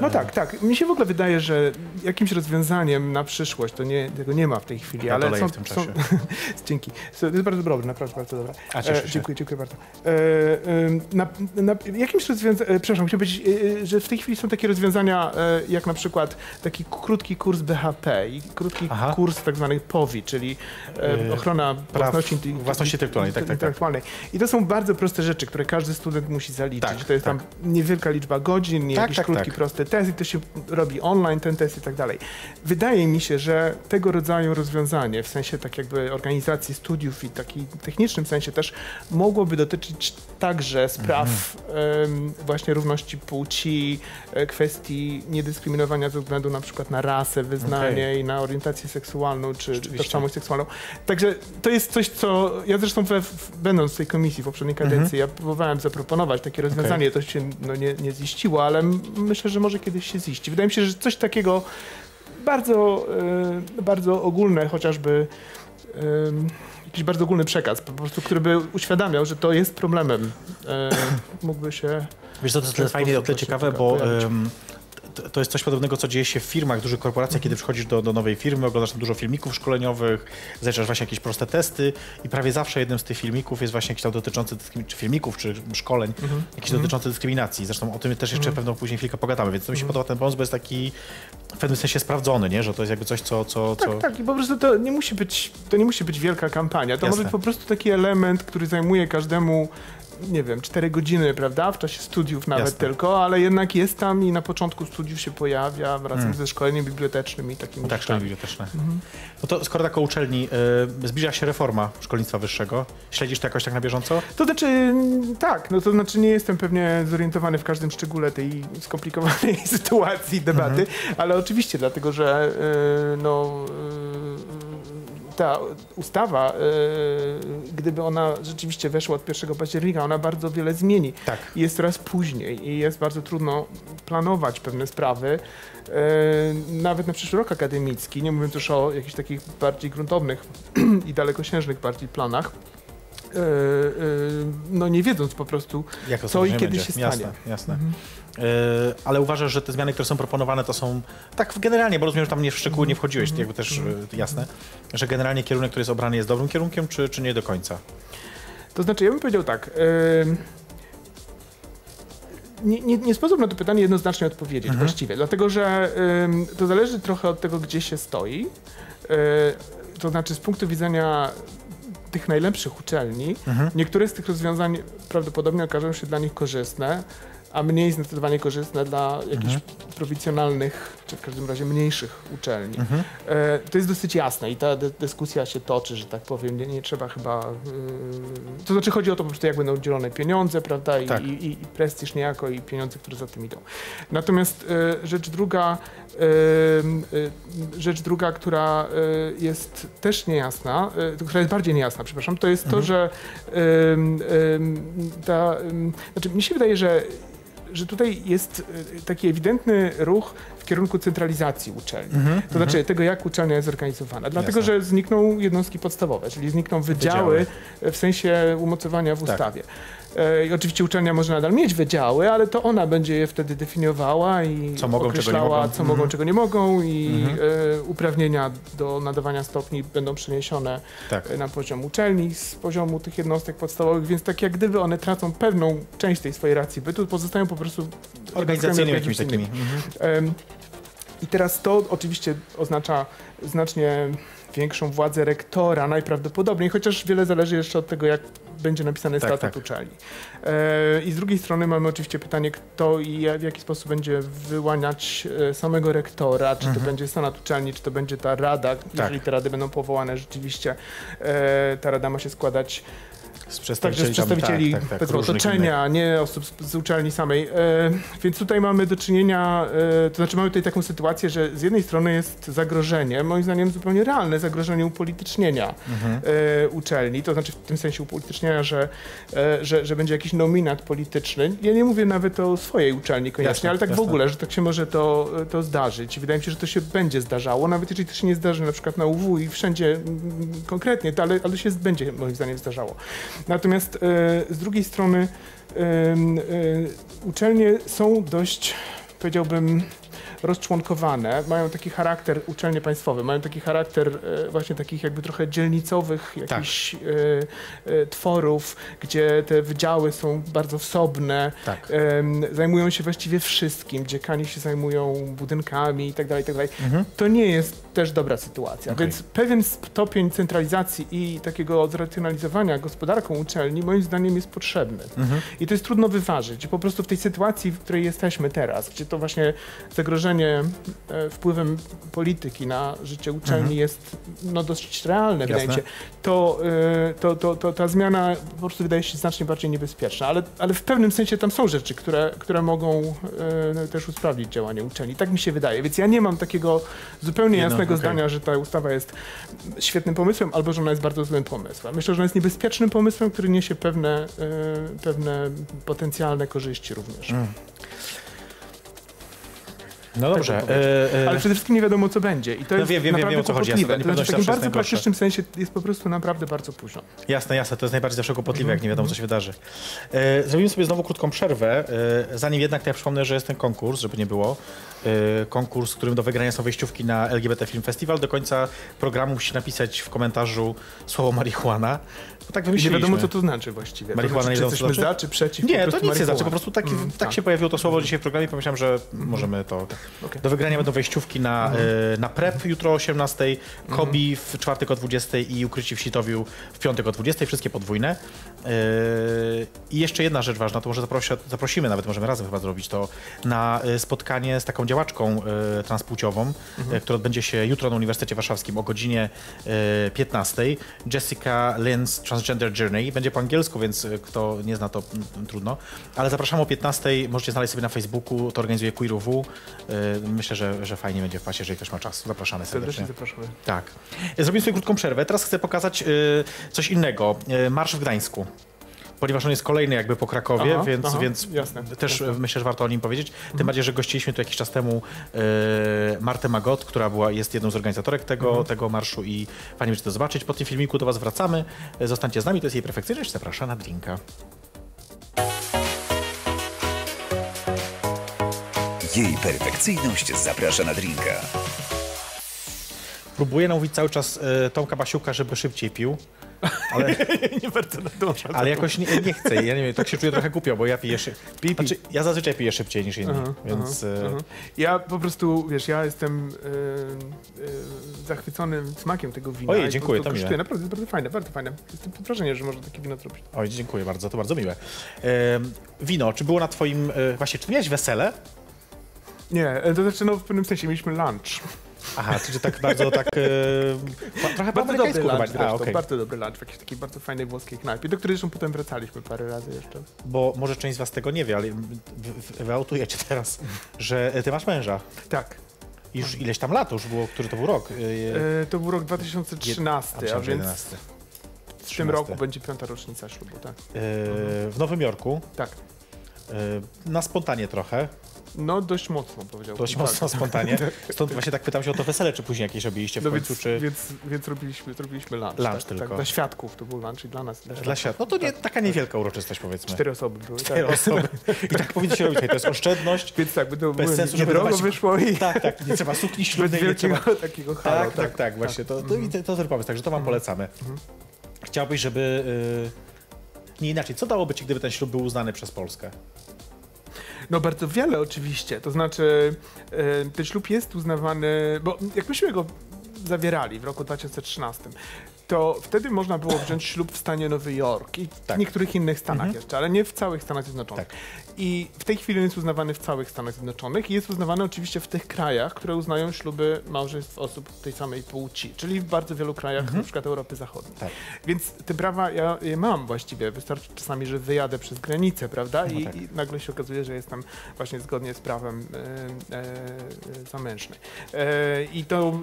No tak. Mi się w ogóle wydaje, że jakimś rozwiązaniem na przyszłość, tego nie ma w tej chwili, ale są... w tym czasie. Dzięki. To jest bardzo dobre, naprawdę bardzo dobre. Cieszę się. Dziękuję bardzo. Jakimś rozwiązaniem... Przepraszam, chciałem powiedzieć, że w tej chwili są takie rozwiązania, jak na przykład taki krótki kurs BHP i krótki kurs tak zwanych POWI, czyli ochrona własności intelektualnej. I to są bardzo proste rzeczy, które każdy student musi zaliczyć. To jest tam niewielka liczba godzin, jakiś krótki, prosty test i to się robi online, ten test i tak dalej. Wydaje mi się, że tego rodzaju rozwiązanie, w sensie tak jakby organizacji studiów i takim technicznym sensie też, mogłoby dotyczyć także spraw właśnie równości płci, kwestii niedyskryminowania ze względu na przykład na rasę, wyznanie i na orientację seksualną, czy tożsamość seksualną. Także to jest coś, co ja zresztą będąc w tej komisji w poprzedniej kadencji, ja próbowałem zaproponować takie rozwiązanie, to się nie ziściło, ale myślę, że może kiedyś się ziści. Wydaje mi się, że coś takiego bardzo, bardzo ogólne, chociażby jakiś bardzo ogólny przekaz, po prostu, który by uświadamiał, że to jest problemem, mógłby się... Wiesz co, to jest fajnie, o tyle ciekawe, bo... To jest coś podobnego, co dzieje się w firmach, w dużych korporacjach, kiedy przychodzisz do nowej firmy, oglądasz tam dużo filmików szkoleniowych, zajrzasz właśnie jakieś proste testy i prawie zawsze jednym z tych filmików jest właśnie jakiś tam dotyczący czy filmików, czy szkoleń, jakiś dotyczący dyskryminacji. Zresztą o tym też jeszcze pewno później chwilkę pogadamy, więc to mi się podoba ten pomysł, bo jest taki w pewnym sensie sprawdzony, nie? Że to jest jakby coś, Tak, i po prostu to nie musi być wielka kampania, to może być po prostu taki element, który zajmuje każdemu, nie wiem, 4 godziny, prawda, w czasie studiów nawet tylko, ale jednak jest tam i na początku studiów się pojawia razem ze szkoleniem bibliotecznym i takimi rzeczami. Tak, szkolenie biblioteczne. No to skoro tak o uczelni, zbliża się reforma szkolnictwa wyższego. Śledzisz to jakoś tak na bieżąco? To znaczy, tak, no to znaczy nie jestem pewnie zorientowany w każdym szczególe tej skomplikowanej sytuacji, debaty, ale oczywiście dlatego, że ta ustawa, gdyby ona rzeczywiście weszła od 1 października, ona bardzo wiele zmieni. Jest coraz później i jest bardzo trudno planować pewne sprawy, nawet na przyszły rok akademicki, nie mówiąc już o jakichś takich bardziej gruntownych i dalekosiężnych bardziej planach. No nie wiedząc po prostu, co i kiedy się stanie. Jasne. Ale uważasz, że te zmiany, które są proponowane, to są tak generalnie, bo rozumiem, że tam nie w szczegóły nie wchodziłeś, jakby też jasne, że generalnie kierunek, który jest obrany, jest dobrym kierunkiem, czy nie do końca? To znaczy, ja bym powiedział tak. Nie sposób na to pytanie jednoznacznie odpowiedzieć właściwie, dlatego że to zależy trochę od tego, gdzie się stoi. To znaczy z punktu widzenia tych najlepszych uczelni, niektóre z tych rozwiązań prawdopodobnie okażą się dla nich korzystne, a mniej zdecydowanie korzystne dla jakichś prowincjonalnych, czy w każdym razie mniejszych uczelni. To jest dosyć jasne i ta dyskusja się toczy, że tak powiem, nie trzeba chyba... To znaczy chodzi o to po prostu, jak będą dzielone pieniądze, prawda, i prestiż niejako, i pieniądze, które za tym idą. Natomiast rzecz druga, która jest też niejasna, która jest bardziej niejasna, przepraszam, to jest to, że znaczy mi się wydaje, że że tutaj jest taki ewidentny ruch w kierunku centralizacji uczelni. To znaczy tego, jak uczelnia jest zorganizowana. Dlatego, że znikną jednostki podstawowe, czyli znikną wydziały w sensie umocowania w ustawie. I oczywiście uczelnia może nadal mieć wydziały, ale to ona będzie je wtedy definiowała i co mogą, określała, czego nie mogą. Co mogą, czego nie mogą i uprawnienia do nadawania stopni będą przeniesione na poziom uczelni z poziomu tych jednostek podstawowych, więc tak jak gdyby one tracą pewną część tej swojej racji bytu, pozostają po prostu organizacyjnymi jakimiś takimi. I teraz to oczywiście oznacza znacznie większą władzę rektora najprawdopodobniej, chociaż wiele zależy jeszcze od tego, jak będzie napisany statut uczelni. I z drugiej strony mamy oczywiście pytanie, kto i w jaki sposób będzie wyłaniać samego rektora, czy to będzie senat uczelni, czy to będzie ta rada. Jeżeli te rady będą powołane rzeczywiście, ta rada ma się składać z przedstawicieli otoczenia, nie osób z uczelni samej. Więc tutaj mamy do czynienia, to znaczy mamy tutaj taką sytuację, że z jednej strony jest zagrożenie, moim zdaniem zupełnie realne zagrożenie upolitycznienia uczelni, to znaczy w tym sensie upolitycznienia, że będzie jakiś nominat polityczny. Ja nie mówię nawet o swojej uczelni koniecznie, ale tak w ogóle, że tak się może to zdarzyć. Wydaje mi się, że to się będzie zdarzało, nawet jeżeli to się nie zdarzy na przykład na UW i wszędzie konkretnie, to, ale się będzie moim zdaniem zdarzało. Natomiast z drugiej strony uczelnie są dość, powiedziałbym, rozczłonkowane, mają taki charakter, uczelnie państwowe, mają taki charakter właśnie takich jakby trochę dzielnicowych jakichś tworów, gdzie te wydziały są bardzo wsobne, zajmują się właściwie wszystkim, dziekani się zajmują budynkami itd., itd. To nie jest też dobra sytuacja, więc pewien stopień centralizacji i takiego zracjonalizowania gospodarką uczelni moim zdaniem jest potrzebny i to jest trudno wyważyć. Po prostu w tej sytuacji, w której jesteśmy teraz, gdzie to właśnie zagrożenie wpływem polityki na życie uczelni jest no, dosyć realne, wydaje mi się, to ta zmiana po prostu wydaje się znacznie bardziej niebezpieczna, ale w pewnym sensie tam są rzeczy, które mogą też usprawnić działanie uczelni. Tak mi się wydaje, więc ja nie mam takiego zupełnie jasnego zdania, że ta ustawa jest świetnym pomysłem albo że ona jest bardzo złym pomysłem. Myślę, że ona jest niebezpiecznym pomysłem, który niesie pewne potencjalne korzyści również. No dobrze. Ale przede wszystkim nie wiadomo, co będzie. I to jest naprawdę o co chodzi. W takim bardzo praktycznym sensie jest po prostu naprawdę bardzo późno. Jasne, jasne. To jest najbardziej zawsze kłopotliwe, jak nie wiadomo, co się wydarzy. Zrobimy sobie znowu krótką przerwę. Zanim jednak, to ja przypomnę, że jest ten konkurs, żeby nie było. Konkurs, w którym do wygrania są wejściówki na LGBT Film Festival. Do końca programu musi napisać w komentarzu słowo marihuana. Bo tak wymyśliliśmy. Nie wiadomo, co to znaczy właściwie. Marihuana nie znaczy, jesteśmy za czy przeciw. Nie, to nic nie znaczy. Po prostu tak się pojawiło to słowo dzisiaj w programie. Pomyślałem, że możemy to... Do wygrania będą wejściówki na PREP jutro o 18:00, KOBI w czwartek o 20:00 i Ukryci w Sitowiu w piątek o 20:00, wszystkie podwójne. I jeszcze jedna rzecz ważna, to może zaprosimy, nawet możemy razem chyba zrobić to, na spotkanie z taką działaczką transpłciową, która odbędzie się jutro na Uniwersytecie Warszawskim o godzinie 15:00. Jessica Lynn's Transgender Journey. Będzie po angielsku, więc kto nie zna, to trudno. Ale zapraszamy o 15:00, możecie znaleźć sobie na Facebooku, to organizuje Queer UW. Myślę, że fajnie będzie w pasie, jeżeli ktoś ma czas. Zapraszamy serdecznie. Tak. Zrobimy sobie krótką przerwę. Teraz chcę pokazać coś innego. Marsz w Gdańsku. Ponieważ on jest kolejny jakby po Krakowie, więc też myślę, że warto o nim powiedzieć. Tym bardziej, że gościliśmy tu jakiś czas temu Martę Magot, która jest jedną z organizatorek tego marszu i fajnie będzie to zobaczyć. Po tym filmiku do was wracamy. Zostańcie z nami. To jest Jej Perfekcyjność. Zapraszam na drinka. Jej Perfekcyjność zaprasza na drinka. Próbuję namówić cały czas Tomka Basiuka, żeby szybciej pił. Ale nie bardzo dobrze. Ale jakoś nie chcę. Ja nie wiem, tak się czuję trochę głupio, bo ja piję szybciej. Znaczy, ja zazwyczaj piję szybciej niż inni, więc... Ja po prostu, wiesz, ja jestem zachwycony smakiem tego wina. Ojej, dziękuję, to miłe. Naprawdę jest bardzo fajne, bardzo fajne. Jestem pod wrażeniem, że można takie wino zrobić. Oj, dziękuję bardzo, to bardzo miłe. Wino, czy było na twoim... Właśnie, czy miałeś wesele? Nie, to znaczy no, w pewnym sensie mieliśmy lunch. Aha, czyli tak bardzo tak... trochę bardzo dobry lunch, bardzo dobry lunch w jakiejś takiej bardzo fajnej włoskiej knajpie, do której zresztą potem wracaliśmy parę razy jeszcze. Bo może część z was tego nie wie, ale wyautuje cię teraz, że ty masz męża. Tak. I już ileś tam lat już było, który to był rok? To był rok 2013, a więc 11. W tym roku będzie 5. rocznica ślubu, tak. W Nowym Jorku. Tak. Na spontanie trochę. No dość mocno powiedziałbym. Dość mocno, spontanie. Stąd właśnie tak pytam się o to wesele, czy później jakieś robiliście w końcu, czy... Więc robiliśmy lunch. Lunch tak, tylko. Tak, dla świadków to był lunch i dla nas. Dla świadków. No to nie, taka niewielka uroczystość, powiedzmy. 4 osoby były. 4 osoby. I tak powinno się robić. To jest oszczędność. Więc tak, bez sensu, żeby drogo wyszło i... Tak, tak. Nie trzeba sukni ślubnej, nie trzeba... takiego halo, tak. Właśnie to ten pomysł. Także to wam polecamy. Chciałbyś, żeby... Nie inaczej. Co dałoby ci, gdyby ten ślub był uznany przez Polskę? No bardzo wiele oczywiście, to znaczy ten ślub jest uznawany, bo jak myśmy go zawierali w roku 2013, to wtedy można było wziąć ślub w stanie Nowy Jork i w niektórych innych stanach jeszcze, ale nie w całych Stanach Zjednoczonych. Tak. I w tej chwili jest uznawany w całych Stanach Zjednoczonych i jest uznawany oczywiście w tych krajach, które uznają śluby małżeństw osób tej samej płci, czyli w bardzo wielu krajach, na przykład Europy Zachodniej. Tak. Więc te prawa ja je mam właściwie, wystarczy czasami, że wyjadę przez granicę, prawda? No tak. I nagle się okazuje, że jestem właśnie zgodnie z prawem zamężny. I to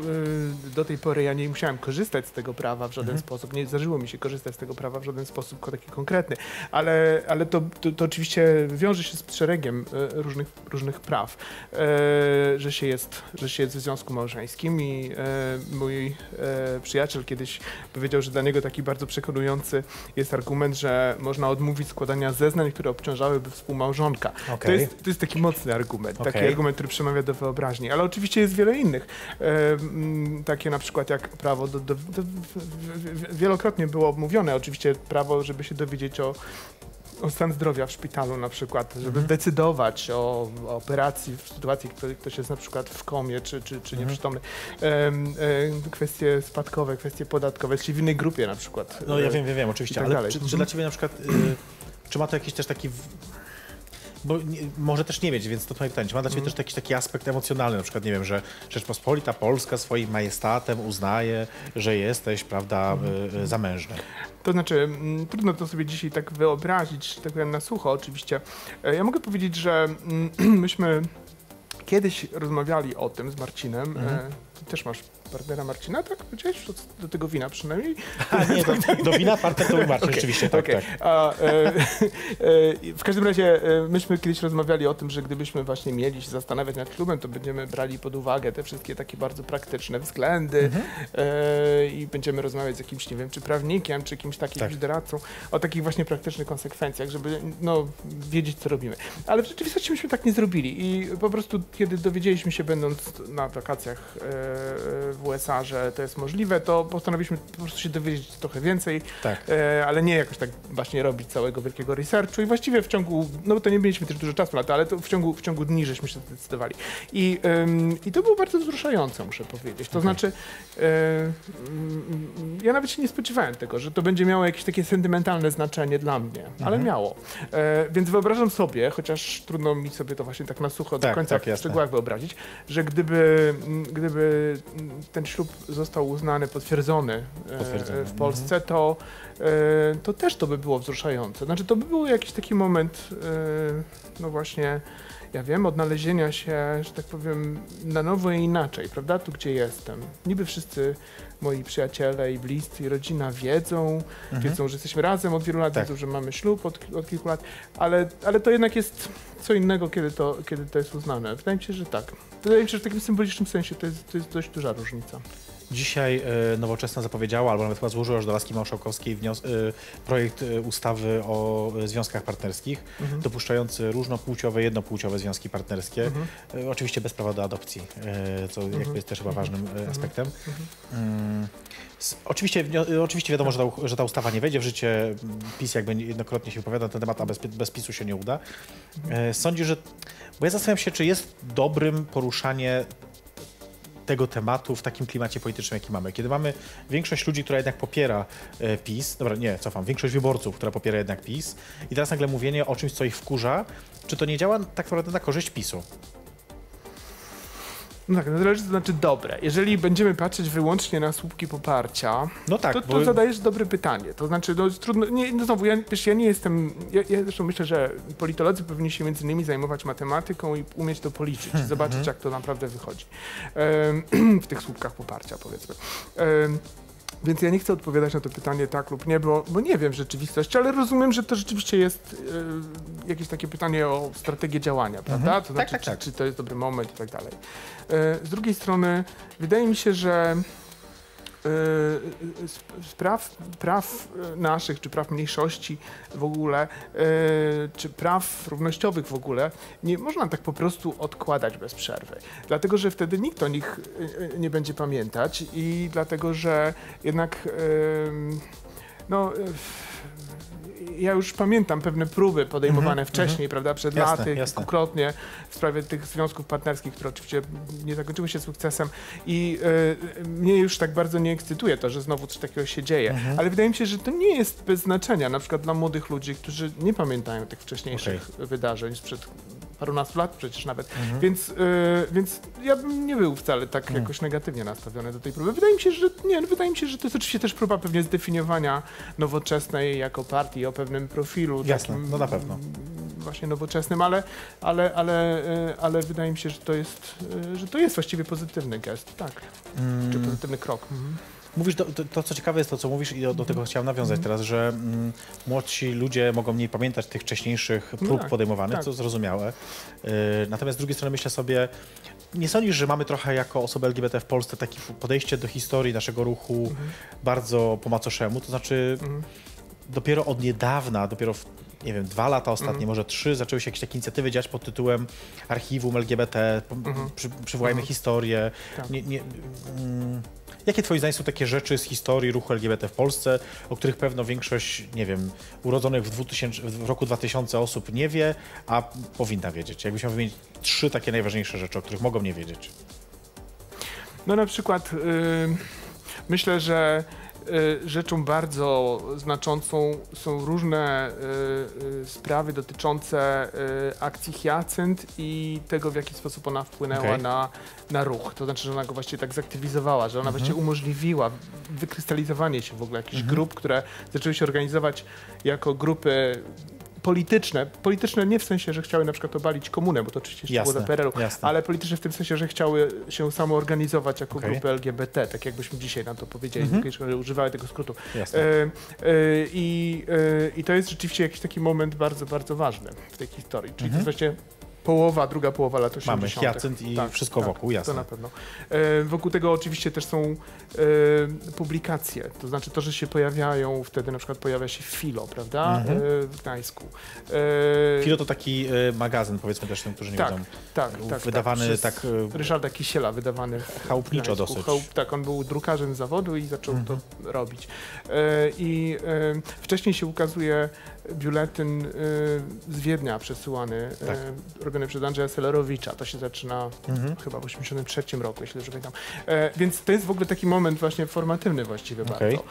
do tej pory ja nie musiałem korzystać z tego prawa w żaden sposób, nie zdarzyło mi się korzystać z tego prawa w żaden sposób taki konkretny, ale to oczywiście wiąże się z szeregiem różnych praw, że się jest w związku małżeńskim i mój przyjaciel kiedyś powiedział, że dla niego taki bardzo przekonujący jest argument, że można odmówić składania zeznań, które obciążałyby współmałżonka. Okay. To jest taki mocny argument, taki argument, który przemawia do wyobraźni, ale oczywiście jest wiele innych, takie na przykład jak prawo do wielokrotnie było obmówione oczywiście prawo, żeby się dowiedzieć o stan zdrowia w szpitalu na przykład, żeby decydować o operacji w sytuacji, kiedy ktoś jest na przykład w komie czy nieprzytomny. Kwestie spadkowe, kwestie podatkowe, czyli w innej grupie na przykład. No ja wiem, oczywiście, tak, ale czy dla ciebie na przykład, czy ma to jakiś też taki... Bo może też nie mieć, więc to moje pytanie. Czy ma dla ciebie też jakiś taki aspekt emocjonalny, na przykład, nie wiem, że Rzeczpospolita Polska swoim majestatem uznaje, że jesteś, prawda, zamężny? To znaczy, trudno to sobie dzisiaj tak wyobrazić, tak powiem na sucho oczywiście. Ja mogę powiedzieć, że myśmy kiedyś rozmawiali o tym z Marcinem. Ty też masz partnera Marcina, tak? Powiedziałeś? Do tego wina przynajmniej. A nie, do wina partner to był Marcin, rzeczywiście. Tak, okay. Tak. W każdym razie myśmy kiedyś rozmawiali o tym, że gdybyśmy właśnie mieli się zastanawiać nad ślubem, to będziemy brali pod uwagę te wszystkie takie bardzo praktyczne względy i będziemy rozmawiać z jakimś, nie wiem, czy prawnikiem, czy kimś takim doradcą o takich właśnie praktycznych konsekwencjach, żeby no, wiedzieć, co robimy. Ale w rzeczywistości myśmy tak nie zrobili i po prostu kiedy dowiedzieliśmy się, będąc na wakacjach w USA, że to jest możliwe, to postanowiliśmy po prostu się dowiedzieć trochę więcej, ale nie jakoś tak właśnie robić całego wielkiego researchu i właściwie w ciągu, no bo to nie mieliśmy też dużo czasu na to, ale to w ciągu dni żeśmy się zdecydowali. I to było bardzo wzruszające, muszę powiedzieć. To znaczy, ja nawet się nie spodziewałem tego, że to będzie miało jakieś takie sentymentalne znaczenie dla mnie, ale miało. Więc wyobrażam sobie, chociaż trudno mi sobie to właśnie tak na sucho do końca w szczegółach wyobrazić, że gdyby ten ślub został uznany, potwierdzony w Polsce, to też to by było wzruszające. Znaczy to by był jakiś taki moment, no właśnie, ja wiem, odnalezienia się, że tak powiem, na nowo i inaczej, prawda? Tu, gdzie jestem. Niby wszyscy moi przyjaciele i bliscy i rodzina wiedzą, że jesteśmy razem od wielu lat, wiedzą, że mamy ślub od kilku lat, ale to jednak jest co innego, kiedy to jest uznane. Wydaje mi się, że tak. Wydaje mi się, że w takim symbolicznym sensie to jest dość duża różnica. Dzisiaj Nowoczesna zapowiedziała, albo nawet chyba złożyła już do laski marszałkowskiej projekt ustawy o związkach partnerskich, dopuszczający różnopłciowe, jednopłciowe związki partnerskie, oczywiście bez prawa do adopcji, co jakby jest też chyba ważnym aspektem. Oczywiście wiadomo, że ta ustawa nie wejdzie w życie, PiS jakby jednokrotnie się wypowiada na ten temat, a bez PiS-u się nie uda. Sądzisz, że... Bo ja zastanawiam się, czy jest dobrym poruszanie tego tematu w takim klimacie politycznym, jaki mamy. Kiedy mamy większość ludzi, która jednak popiera PiS, dobra, nie, cofam, większość wyborców, która popiera jednak PiS i teraz nagle mówienie o czymś, co ich wkurza, czy to nie działa tak naprawdę na korzyść PiS-u? No tak, to znaczy dobre. Jeżeli będziemy patrzeć wyłącznie na słupki poparcia, no tak, to zadajesz dobre pytanie. To znaczy, no, trudno, nie, no znowu, ja nie jestem, ja zresztą myślę, że politolodzy powinni się między innymi zajmować matematyką i umieć to policzyć, zobaczyć jak to naprawdę wychodzi w tych słupkach poparcia, powiedzmy. Więc ja nie chcę odpowiadać na to pytanie tak lub nie, bo nie wiem w rzeczywistości, ale rozumiem, że to rzeczywiście jest jakieś takie pytanie o strategię działania, prawda? To znaczy, czy to jest dobry moment i tak dalej. Z drugiej strony wydaje mi się, że praw naszych, czy praw mniejszości w ogóle, czy praw równościowych w ogóle, nie można tak po prostu odkładać bez przerwy. Dlatego, że wtedy nikt o nich nie będzie pamiętać i dlatego, że jednak no, ja już pamiętam pewne próby podejmowane wcześniej, prawda, przed laty, kilkukrotnie w sprawie tych związków partnerskich, które oczywiście nie zakończyły się sukcesem i mnie już tak bardzo nie ekscytuje to, że znowu coś takiego się dzieje. Ale wydaje mi się, że to nie jest bez znaczenia, na przykład dla młodych ludzi, którzy nie pamiętają tych wcześniejszych wydarzeń sprzed parunastu lat przecież nawet, więc ja bym nie był wcale tak jakoś negatywnie nastawiony do tej próby. Wydaje mi się, że nie, wydaje mi się, że to jest oczywiście też próba pewnie zdefiniowania Nowoczesnej jako partii o pewnym profilu. Takim, no na pewno. Właśnie nowoczesnym, ale wydaje mi się, że to jest właściwie pozytywny gest, tak, czy pozytywny krok. Mówisz, to co ciekawe jest to, co mówisz i do tego chciałem nawiązać teraz, że młodsi ludzie mogą mniej pamiętać tych wcześniejszych prób podejmowanych, co zrozumiałe. Natomiast z drugiej strony myślę sobie, nie sądzisz, że mamy trochę jako osoby LGBT w Polsce takie podejście do historii naszego ruchu bardzo po macoszemu, to znaczy dopiero od niedawna, dopiero w, nie wiem, 2 lata ostatnie, może 3, zaczęły się jakieś takie inicjatywy dziać pod tytułem Archiwum LGBT, przywołajmy historię. Jakie twoim zdaniem są takie rzeczy z historii ruchu LGBT w Polsce, o których pewno większość, nie wiem, urodzonych w roku 2000 osób nie wie, a powinna wiedzieć? Jakbyś miał wymienić 3 takie najważniejsze rzeczy, o których mogą nie wiedzieć. No na przykład myślę, że rzeczą bardzo znaczącą są różne sprawy dotyczące akcji Hiacynt i tego, w jaki sposób ona wpłynęła na ruch. To znaczy, że ona go właściwie tak zaktywizowała, że ona właściwie umożliwiła wykrystalizowanie się w ogóle jakichś grup, które zaczęły się organizować jako grupy polityczne. Polityczne nie w sensie, że chciały na przykład obalić komunę, bo to oczywiście jeszcze było do PRL-u, ale polityczne w tym sensie, że chciały się samoorganizować jako grupy LGBT, tak jakbyśmy dzisiaj na to powiedzieli, że używały tego skrótu. I to jest rzeczywiście jakiś taki moment bardzo, bardzo ważny w tej historii. Czyli to jest właśnie druga połowa lat 80. Mamy Hiacynt i wszystko wokół, jasne. To na pewno. Wokół tego oczywiście też są publikacje, to znaczy to, że się pojawiają, wtedy na przykład pojawia się Filo, prawda, w Gdańsku. Filo to taki magazyn, powiedzmy też tym, którzy nie wiedzą. Wydawany tak... Ryszarda Kisiela, wydawany w chałupniczo dosyć. Tak, on był drukarzem zawodu i zaczął to robić. Wcześniej się ukazuje biuletyn z Wiednia przesyłany, robiony przez Andrzeja Selerowicza. To się zaczyna chyba w 1983 roku, jeśli dobrze pamiętam. Więc to jest w ogóle taki moment właśnie formatywny właściwie bardzo.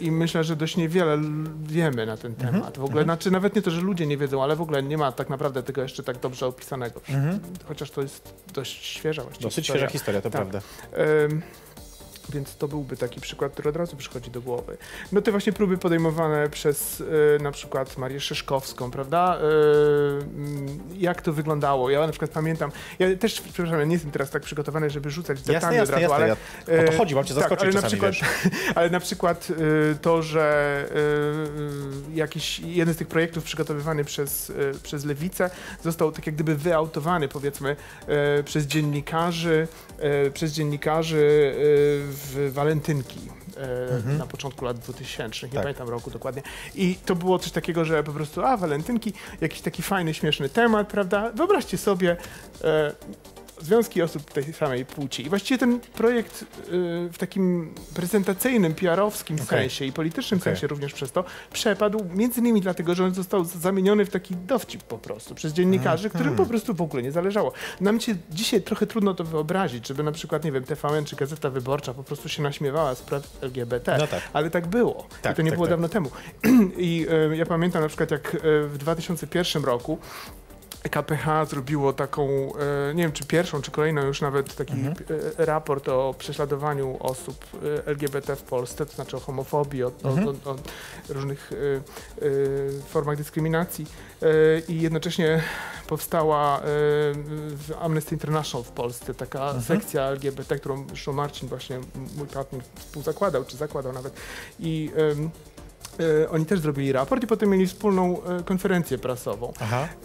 I myślę, że dość niewiele wiemy na ten temat. W ogóle, znaczy nawet nie to, że ludzie nie wiedzą, ale w ogóle nie ma tak naprawdę tego jeszcze tak dobrze opisanego. Chociaż to jest dość świeża właściwie Dosyć świeża historia, to prawda. Więc to byłby taki przykład, który od razu przychodzi do głowy. No te właśnie próby podejmowane przez na przykład Marię Szyszkowską, prawda? Jak to wyglądało? Ja na przykład pamiętam, ja też, przepraszam, ja nie jestem teraz tak przygotowany, żeby rzucać datami od razu, ale... O to chodzi, mam cię zaskoczyć ale, czasami, na przykład to, że jakiś jeden z tych projektów przygotowywany przez Lewicę został tak jak gdyby wyautowany, powiedzmy, przez dziennikarzy w walentynki na początku lat 2000, nie pamiętam roku dokładnie. I to było coś takiego, że po prostu, walentynki, jakiś taki fajny, śmieszny temat, prawda? Wyobraźcie sobie związki osób tej samej płci. I właściwie ten projekt w takim prezentacyjnym, PR-owskim sensie i politycznym sensie również przez to przepadł, między innymi dlatego, że on został zamieniony w taki dowcip po prostu przez dziennikarzy, którym po prostu w ogóle nie zależało. Nam się dzisiaj trochę trudno to wyobrazić, żeby na przykład, nie wiem, TVN czy Gazeta Wyborcza po prostu się naśmiewała z spraw LGBT, ale tak było. I to nie było dawno temu. I ja pamiętam na przykład, jak w 2001 roku KPH zrobiło taką, nie wiem czy pierwszą, czy kolejną już nawet taki raport o prześladowaniu osób LGBT w Polsce, to znaczy o homofobii, o różnych formach dyskryminacji i jednocześnie powstała w Amnesty International w Polsce taka sekcja LGBT, którą zresztą Marcin, właśnie mój partner, współzakładał, czy zakładał nawet. I oni też zrobili raport i potem mieli wspólną konferencję prasową.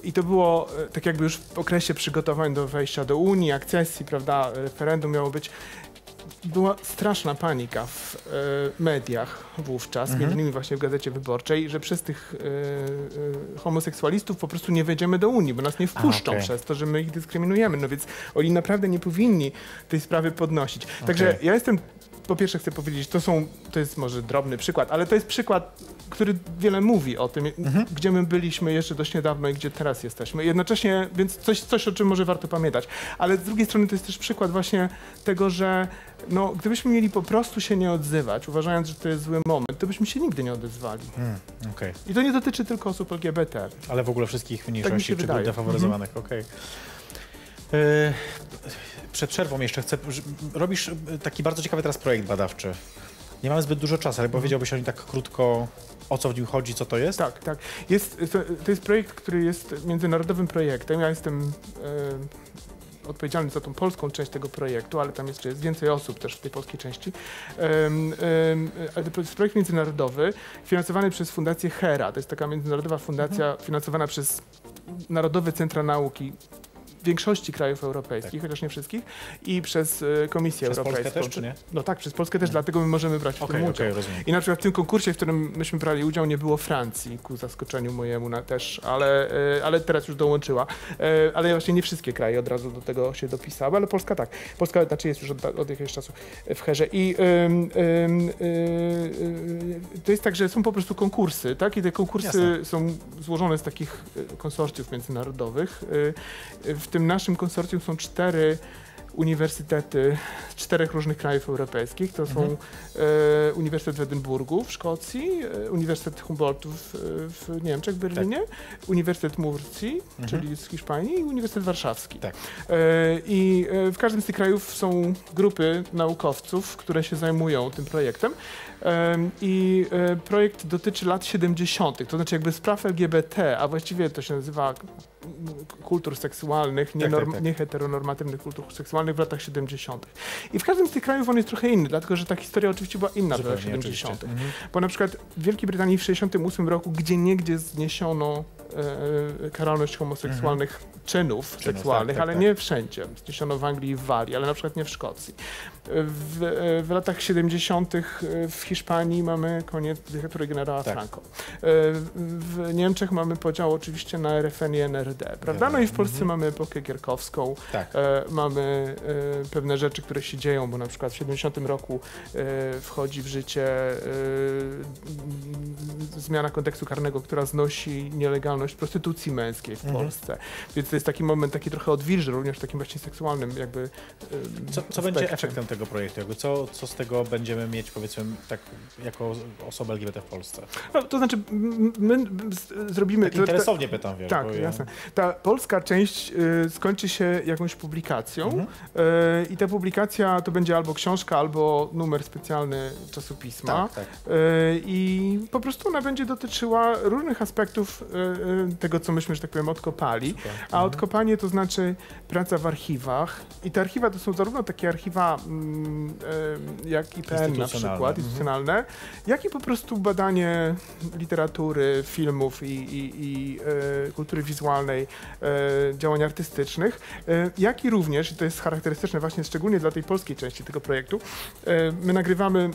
I to było tak jakby już w okresie przygotowań do wejścia do Unii, akcesji, prawda, referendum miało być. Była straszna panika w mediach wówczas, między innymi właśnie w Gazecie Wyborczej, że przez tych homoseksualistów po prostu nie wejdziemy do Unii, bo nas nie wpuszczą przez to, że my ich dyskryminujemy. No więc oni naprawdę nie powinni tej sprawy podnosić. Także ja jestem, po pierwsze chcę powiedzieć, to jest może drobny przykład, ale to jest przykład, który wiele mówi o tym, gdzie my byliśmy jeszcze dość niedawno i gdzie teraz jesteśmy. Jednocześnie, więc coś, o czym może warto pamiętać. Ale z drugiej strony to jest też przykład właśnie tego, że no, gdybyśmy mieli po prostu się nie odzywać, uważając, że to jest zły moment, to byśmy się nigdy nie odzywali. I to nie dotyczy tylko osób LGBT. Ale w ogóle wszystkich mniejszości, tak, czy grup defaworyzowanych. Przed przerwą jeszcze chcę... Robisz taki bardzo ciekawy teraz projekt badawczy. Nie mamy zbyt dużo czasu, ale powiedziałbyś o nim tak krótko, o co w nim chodzi, co to jest? Tak, tak. To jest projekt, który jest międzynarodowym projektem. Ja jestem odpowiedzialny za tą polską część tego projektu, ale tam jeszcze jest więcej osób też w tej polskiej części. To jest projekt międzynarodowy, finansowany przez Fundację HERA. To jest taka międzynarodowa fundacja finansowana przez Narodowe Centra Nauki w większości krajów europejskich, chociaż nie wszystkich, i przez Komisję Europejską. Polskę też, czy nie? No tak, przez Polskę też, dlatego my możemy brać w tym udział. I na przykład w tym konkursie, w którym myśmy brali udział, nie było Francji, ku zaskoczeniu mojemu też, ale teraz już dołączyła. Ale właśnie nie wszystkie kraje od razu do tego się dopisały, ale Polska tak. Polska znaczy jest już od jakiegoś czasu w herze. I to jest tak, że są po prostu konkursy, tak? I te konkursy są złożone z takich konsorcjów międzynarodowych. W tym naszym konsorcjum są 4 uniwersytety z 4 różnych krajów europejskich. To są Uniwersytet w Edynburgu w Szkocji, Uniwersytet Humboldtów w Niemczech, w Berlinie, Uniwersytet Murcji, czyli z Hiszpanii, i Uniwersytet Warszawski. I w każdym z tych krajów są grupy naukowców, które się zajmują tym projektem. I projekt dotyczy lat 70., to znaczy jakby spraw LGBT, a właściwie to się nazywa kultur seksualnych, nieheteronormatywnych kultur seksualnych w latach 70. I w każdym z tych krajów on jest trochę inny, dlatego że ta historia oczywiście była inna w latach 70. Bo na przykład w Wielkiej Brytanii w 1968 roku gdzieniegdzie zniesiono karalność homoseksualnych czynów seksualnych, ale nie wszędzie. Zniesiono w Anglii i w Walii, ale na przykład nie w Szkocji. W latach 70. w Hiszpanii mamy koniec dyktatury generała Franco. W Niemczech mamy podział oczywiście na RFN i NRD, prawda? No i w Polsce mamy epokę gierkowską, mamy pewne rzeczy, które się dzieją, bo na przykład w 70 roku wchodzi w życie zmiana kodeksu karnego, która znosi nielegalność prostytucji męskiej w Polsce. Więc to jest taki moment, taki trochę odwilży, również w takim właśnie seksualnym jakby co będzie efektem tego projektu? Jakby co z tego będziemy mieć, powiedzmy, tak jako osoba LGBT w Polsce? No, to znaczy, my zrobimy... Tak interesownie pytam, wiesz. Tak, jasne. Ta polska część skończy się jakąś publikacją i ta publikacja to będzie albo książka, albo numer specjalny czasopisma. I po prostu ona będzie dotyczyła różnych aspektów tego, co myśmy, że tak powiem, odkopali. A odkopanie to znaczy praca w archiwach. I te archiwa to są zarówno takie archiwa jak IPN na przykład, instytucjonalne, jak i po prostu badanie literatury, filmów i kultury wizualnej, działań artystycznych, jak i również, i to jest charakterystyczne właśnie szczególnie dla tej polskiej części tego projektu, my nagrywamy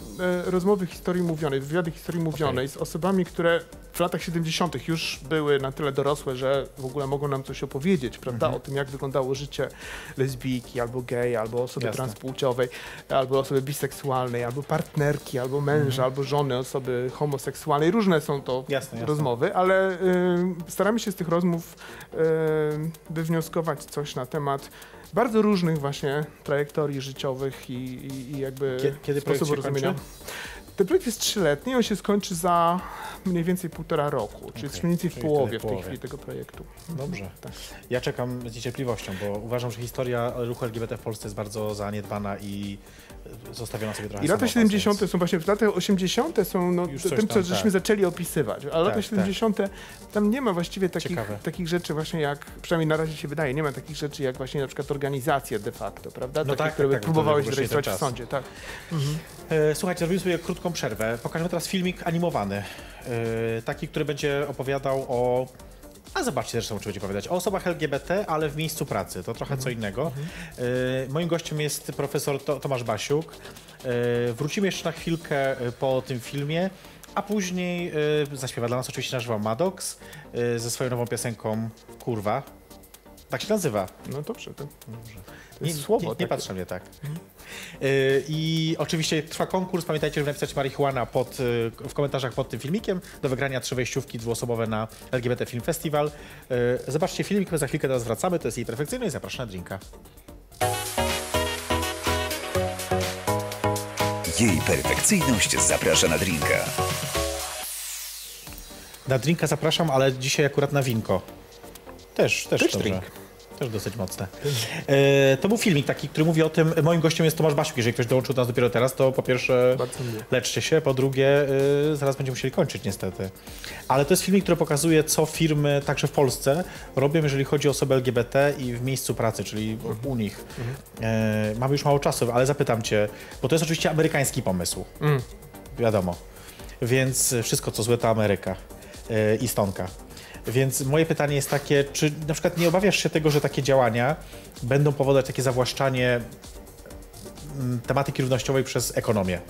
rozmowy historii mówionej, wywiady historii mówionej z osobami, które w latach 70. już były na tyle dorosłe, że w ogóle mogą nam coś opowiedzieć, prawda, o tym, jak wyglądało życie lesbijki, albo geja, albo osoby transpłciowej, albo osoby biseksualnej, albo partnerki, albo męża, albo żony osoby homoseksualnej. Różne są to rozmowy, ale staramy się z tych rozmów wywnioskować coś na temat bardzo różnych właśnie trajektorii życiowych i jakby sposobu rozumienia. Ten projekt jest 3-letni, on się skończy za mniej więcej 1,5 roku, czyli jest mniej więcej w połowie w tej chwili tego projektu. Dobrze. Tak. Ja czekam z niecierpliwością, bo uważam, że historia ruchu LGBT w Polsce jest bardzo zaniedbana i zostawiona sobie trochę. I lata 70. są właśnie, lata 80. są no, tym, co żeśmy zaczęli opisywać, ale lata 70. tam nie ma właściwie takich rzeczy właśnie jak, przynajmniej na razie się wydaje, nie ma takich rzeczy jak właśnie na przykład organizacje de facto, prawda? No takie, które by próbowały się rejestrować w sądzie. Tak. Mhm. Słuchajcie, zrobimy sobie krótką przerwę. Pokażemy teraz filmik animowany, taki, który będzie opowiadał o... A zobaczcie zresztą, czy będzie opowiadać o osobach LGBT, ale w miejscu pracy. To trochę co innego. Moim gościem jest profesor Tomasz Basiuk. Wrócimy jeszcze na chwilkę po tym filmie, a później zaśpiewa dla nas oczywiście nasz Madox ze swoją nową piosenką Kurwa. Tak się nazywa. No dobrze, to dobrze. To jest słowo. Nie patrz na mnie tak. I oczywiście trwa konkurs. Pamiętajcie, żeby napisać marihuana w komentarzach pod tym filmikiem. Do wygrania 3 wejściówki dwuosobowe na LGBT Film Festival. Zobaczcie filmik, my za chwilkę teraz wracamy. To jest Jej Perfekcyjność. Zapraszam na drinka. Jej Perfekcyjność zaprasza na drinka. Na drinka zapraszam, ale dzisiaj akurat na winko. Też drink. Też dosyć mocne. To był filmik taki, który mówi o tym. Moim gościem jest Tomasz Basiuk. Jeżeli ktoś dołączył do nas dopiero teraz, to po pierwsze leczcie się, po drugie zaraz będziemy musieli kończyć niestety. Ale to jest filmik, który pokazuje, co firmy także w Polsce robią, jeżeli chodzi o osoby LGBT i w miejscu pracy, czyli u nich. Mamy już mało czasu, ale zapytam cię, bo to jest oczywiście amerykański pomysł. Wiadomo. Więc wszystko, co złe, to Ameryka i stonka. Więc moje pytanie jest takie, czy na przykład nie obawiasz się tego, że takie działania będą powodować takie zawłaszczanie tematyki równościowej przez ekonomię?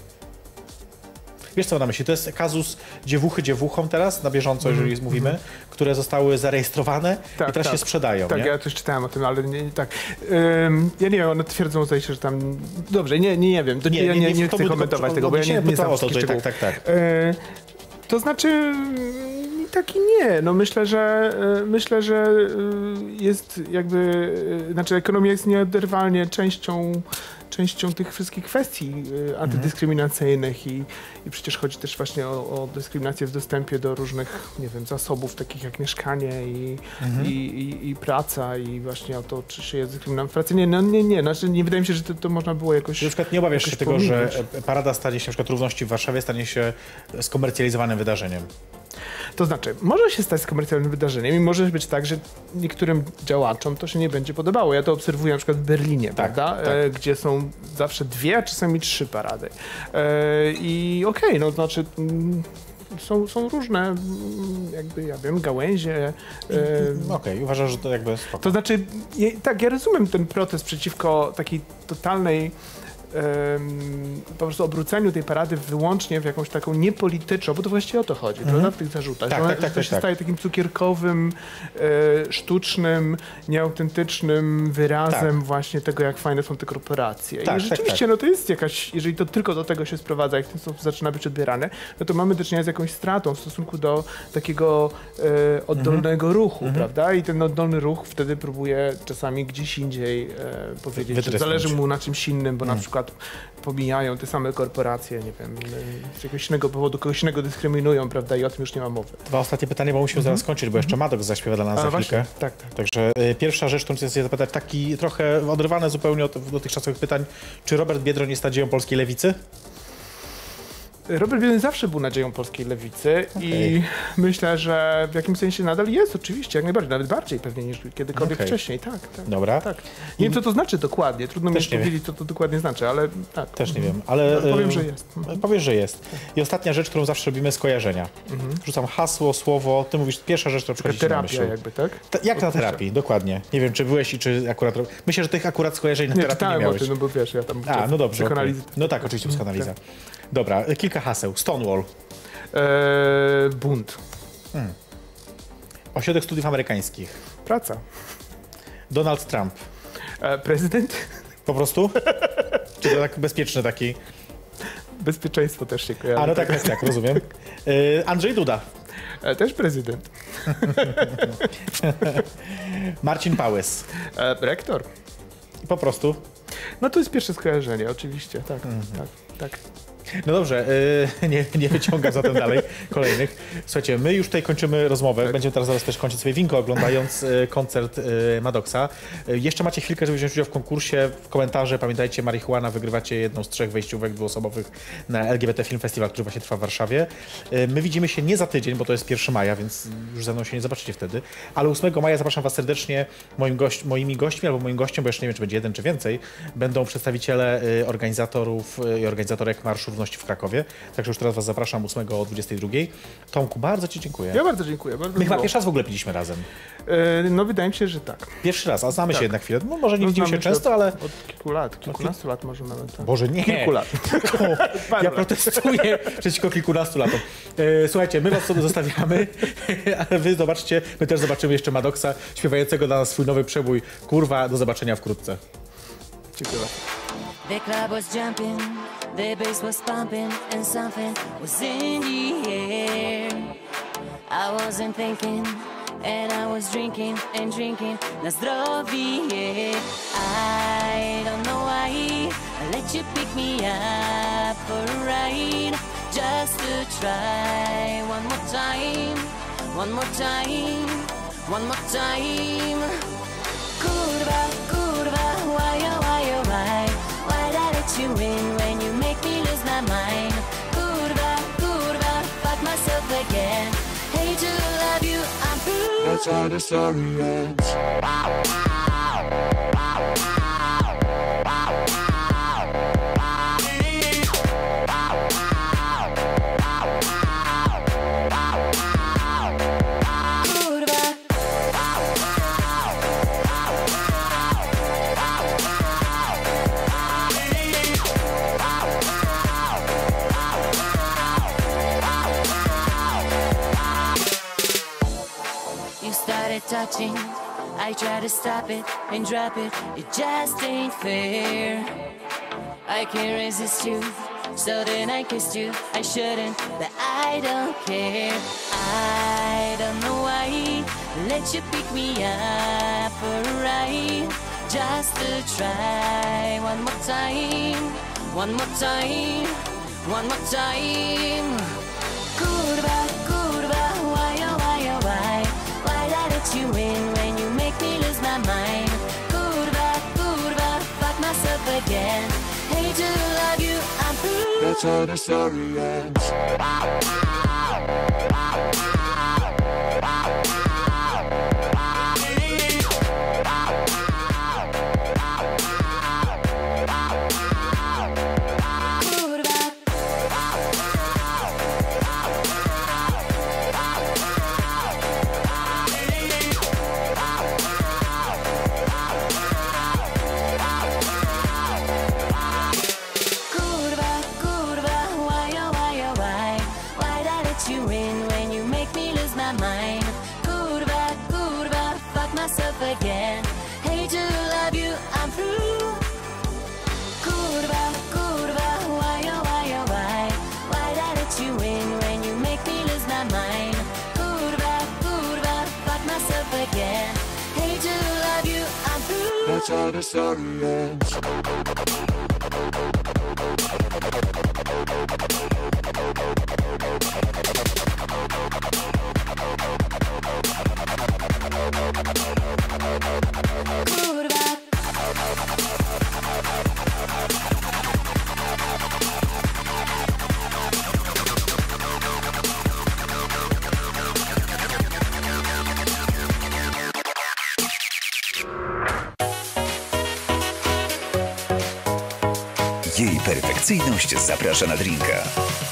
Wiesz co mam na myśli, to jest kazus dziewuchy dziewuchom teraz, na bieżąco, jeżeli mówimy, które zostały zarejestrowane i teraz się sprzedają. Tak, nie? Ja też czytałem o tym, ale nie, ja nie wiem, one twierdzą, zdaje się, że tam... Dobrze, nie wiem, nie chcę komentować tego, bo ja nie znam wszystkich szczegółów. To znaczy... Tak i nie. No myślę, że jest jakby, znaczy ekonomia jest nieoderwalnie częścią tych wszystkich kwestii antydyskryminacyjnych i przecież chodzi też właśnie o dyskryminację w dostępie do różnych, nie wiem, zasobów takich jak mieszkanie i praca i właśnie o to, czy się jest dyskryminowany w pracy. Znaczy, nie wydaje mi się, że to można było jakoś... Na przykład nie obawiasz się tego, że parada stanie się, na przykład równości w Warszawie stanie się skomercjalizowanym wydarzeniem? To znaczy, może się stać skomercjalnym wydarzeniem i może być tak, że niektórym działaczom to się nie będzie podobało. Ja to obserwuję na przykład w Berlinie, prawda? Gdzie są zawsze 2, a czasami 3 parady. I okej, no znaczy... Są różne, jakby, ja wiem, gałęzie. Okej, uważasz, że to jakby spoko. To znaczy, ja rozumiem ten protest przeciwko takiej totalnej... po prostu obróceniu tej parady wyłącznie w jakąś taką niepolityczną, bo to właściwie o to chodzi, prawda, w tych zarzutach. To się staje takim cukierkowym, sztucznym, nieautentycznym wyrazem właśnie tego, jak fajne są te korporacje. I rzeczywiście, no to jest jakaś, jeżeli to tylko do tego się sprowadza, jak to zaczyna być odbierane, no to mamy do czynienia z jakąś stratą w stosunku do takiego oddolnego ruchu, prawda, i ten oddolny ruch wtedy próbuje czasami gdzieś indziej powiedzieć, że zależy mu na czymś innym, bo na przykład pomijają te same korporacje, nie wiem, z jakiegoś innego powodu, kogoś innego dyskryminują, prawda, i o tym już nie ma mowy. 2 ostatnie pytania, bo musimy zaraz kończyć, bo jeszcze Madox zaśpiewa dla nas za chwilkę. Tak. Także pierwsza rzecz, którą chcę się zapytać, taki trochę oderwane zupełnie od dotychczasowych pytań, czy Robert Biedroń jest nadzieją polskiej lewicy? Robert Biedroń zawsze był nadzieją polskiej lewicy i myślę, że w jakimś sensie nadal jest, oczywiście, jak najbardziej, nawet bardziej pewnie niż kiedykolwiek wcześniej, Dobra. Nie wiem, co to znaczy dokładnie, trudno mi powiedzieć, co to dokładnie znaczy, ale tak. Też nie wiem, ale powiem, że jest. Powiesz, że jest. I ostatnia rzecz, którą zawsze robimy, skojarzenia. Rzucam hasło, słowo, ty mówisz, pierwsza rzecz, która przychodzi na myśl. Terapia jakby, jak na terapii, dokładnie. Nie wiem, czy byłeś i czy akurat... Myślę, że tych akurat skojarzeń na terapii nie miałeś. Nie, czytałem o tym, bo wiesz, ja tam... A, no dobrze, no tak, oczywiście psychoanaliza. Dobra, kilka haseł. Stonewall. Bunt. Ośrodek Studiów Amerykańskich. Praca. Donald Trump. Prezydent. Po prostu? Czy to tak bezpieczny taki? Bezpieczeństwo też się kojarzy. A no tak, rozumiem. Andrzej Duda. Też prezydent. Marcin Pałys. Rektor. Po prostu? No to jest pierwsze skojarzenie, oczywiście. Tak. No dobrze, nie wyciągam zatem dalej kolejnych. Słuchajcie, my już tutaj kończymy rozmowę. Tak. Będziemy teraz zaraz też kończyć sobie winko, oglądając koncert Madoxa. Jeszcze macie chwilkę, żeby wziąć udział w konkursie. W komentarze, pamiętajcie, marihuana, wygrywacie jedną z 3 wejściówek dwuosobowych na LGBT Film Festival, który właśnie trwa w Warszawie. My widzimy się nie za tydzień, bo to jest 1 maja, więc już ze mną się nie zobaczycie wtedy. Ale 8 maja zapraszam Was serdecznie. Moimi gośćmi albo moim gościem, bo jeszcze nie wiem, czy będzie jeden, czy więcej, będą przedstawiciele organizatorów i organizatorek Marszu Równości w Krakowie. Także już teraz Was zapraszam 8 o 22. Tomku, bardzo Ci dziękuję. Ja bardzo dziękuję. Bardzo my chyba pierwszy raz w ogóle piliśmy razem. No wydaje mi się, że tak. Pierwszy raz, a znamy się jednak chwilę. No, może nie widzimy się często, ale... Od kilku lat, kilkunastu lat może nawet. Tak. Boże, nie. Kilku lat. Ja protestuję przeciwko kilkunastu latom. Słuchajcie, my Was sobie zostawiamy, ale Wy zobaczcie, my też zobaczymy jeszcze Madoxa śpiewającego dla nas swój nowy przebój. Kurwa, do zobaczenia wkrótce. Dziękuję. The club was jumping, the bass was pumping, and something was in the air. I wasn't thinking, and I was drinking and drinking na zdrowie. I don't know why I let you pick me up for a ride, just to try one more time, one more time, one more time. Kurwa, kurwa, why oh why oh why? Why'd I let you in when you make me lose my mind? Kurwa, kurwa, fuck myself again. Hate to love you, I'm through. That's how the story ends. Touching, I try to stop it and drop it, it just ain't fair. I can't resist you, so then I kissed you, I shouldn't, but I don't care. I don't know why I let you pick me up for a ride, just to try one more time, one more time, one more time. Kurwa, kurwa, why oh why oh why? You win when you make me lose my mind. Kurwa, kurwa, fuck myself again. Hate to love you, I'm through. That's how the story ends. That's how the story ends. Jej Perfekcyjność zaprasza na drinka.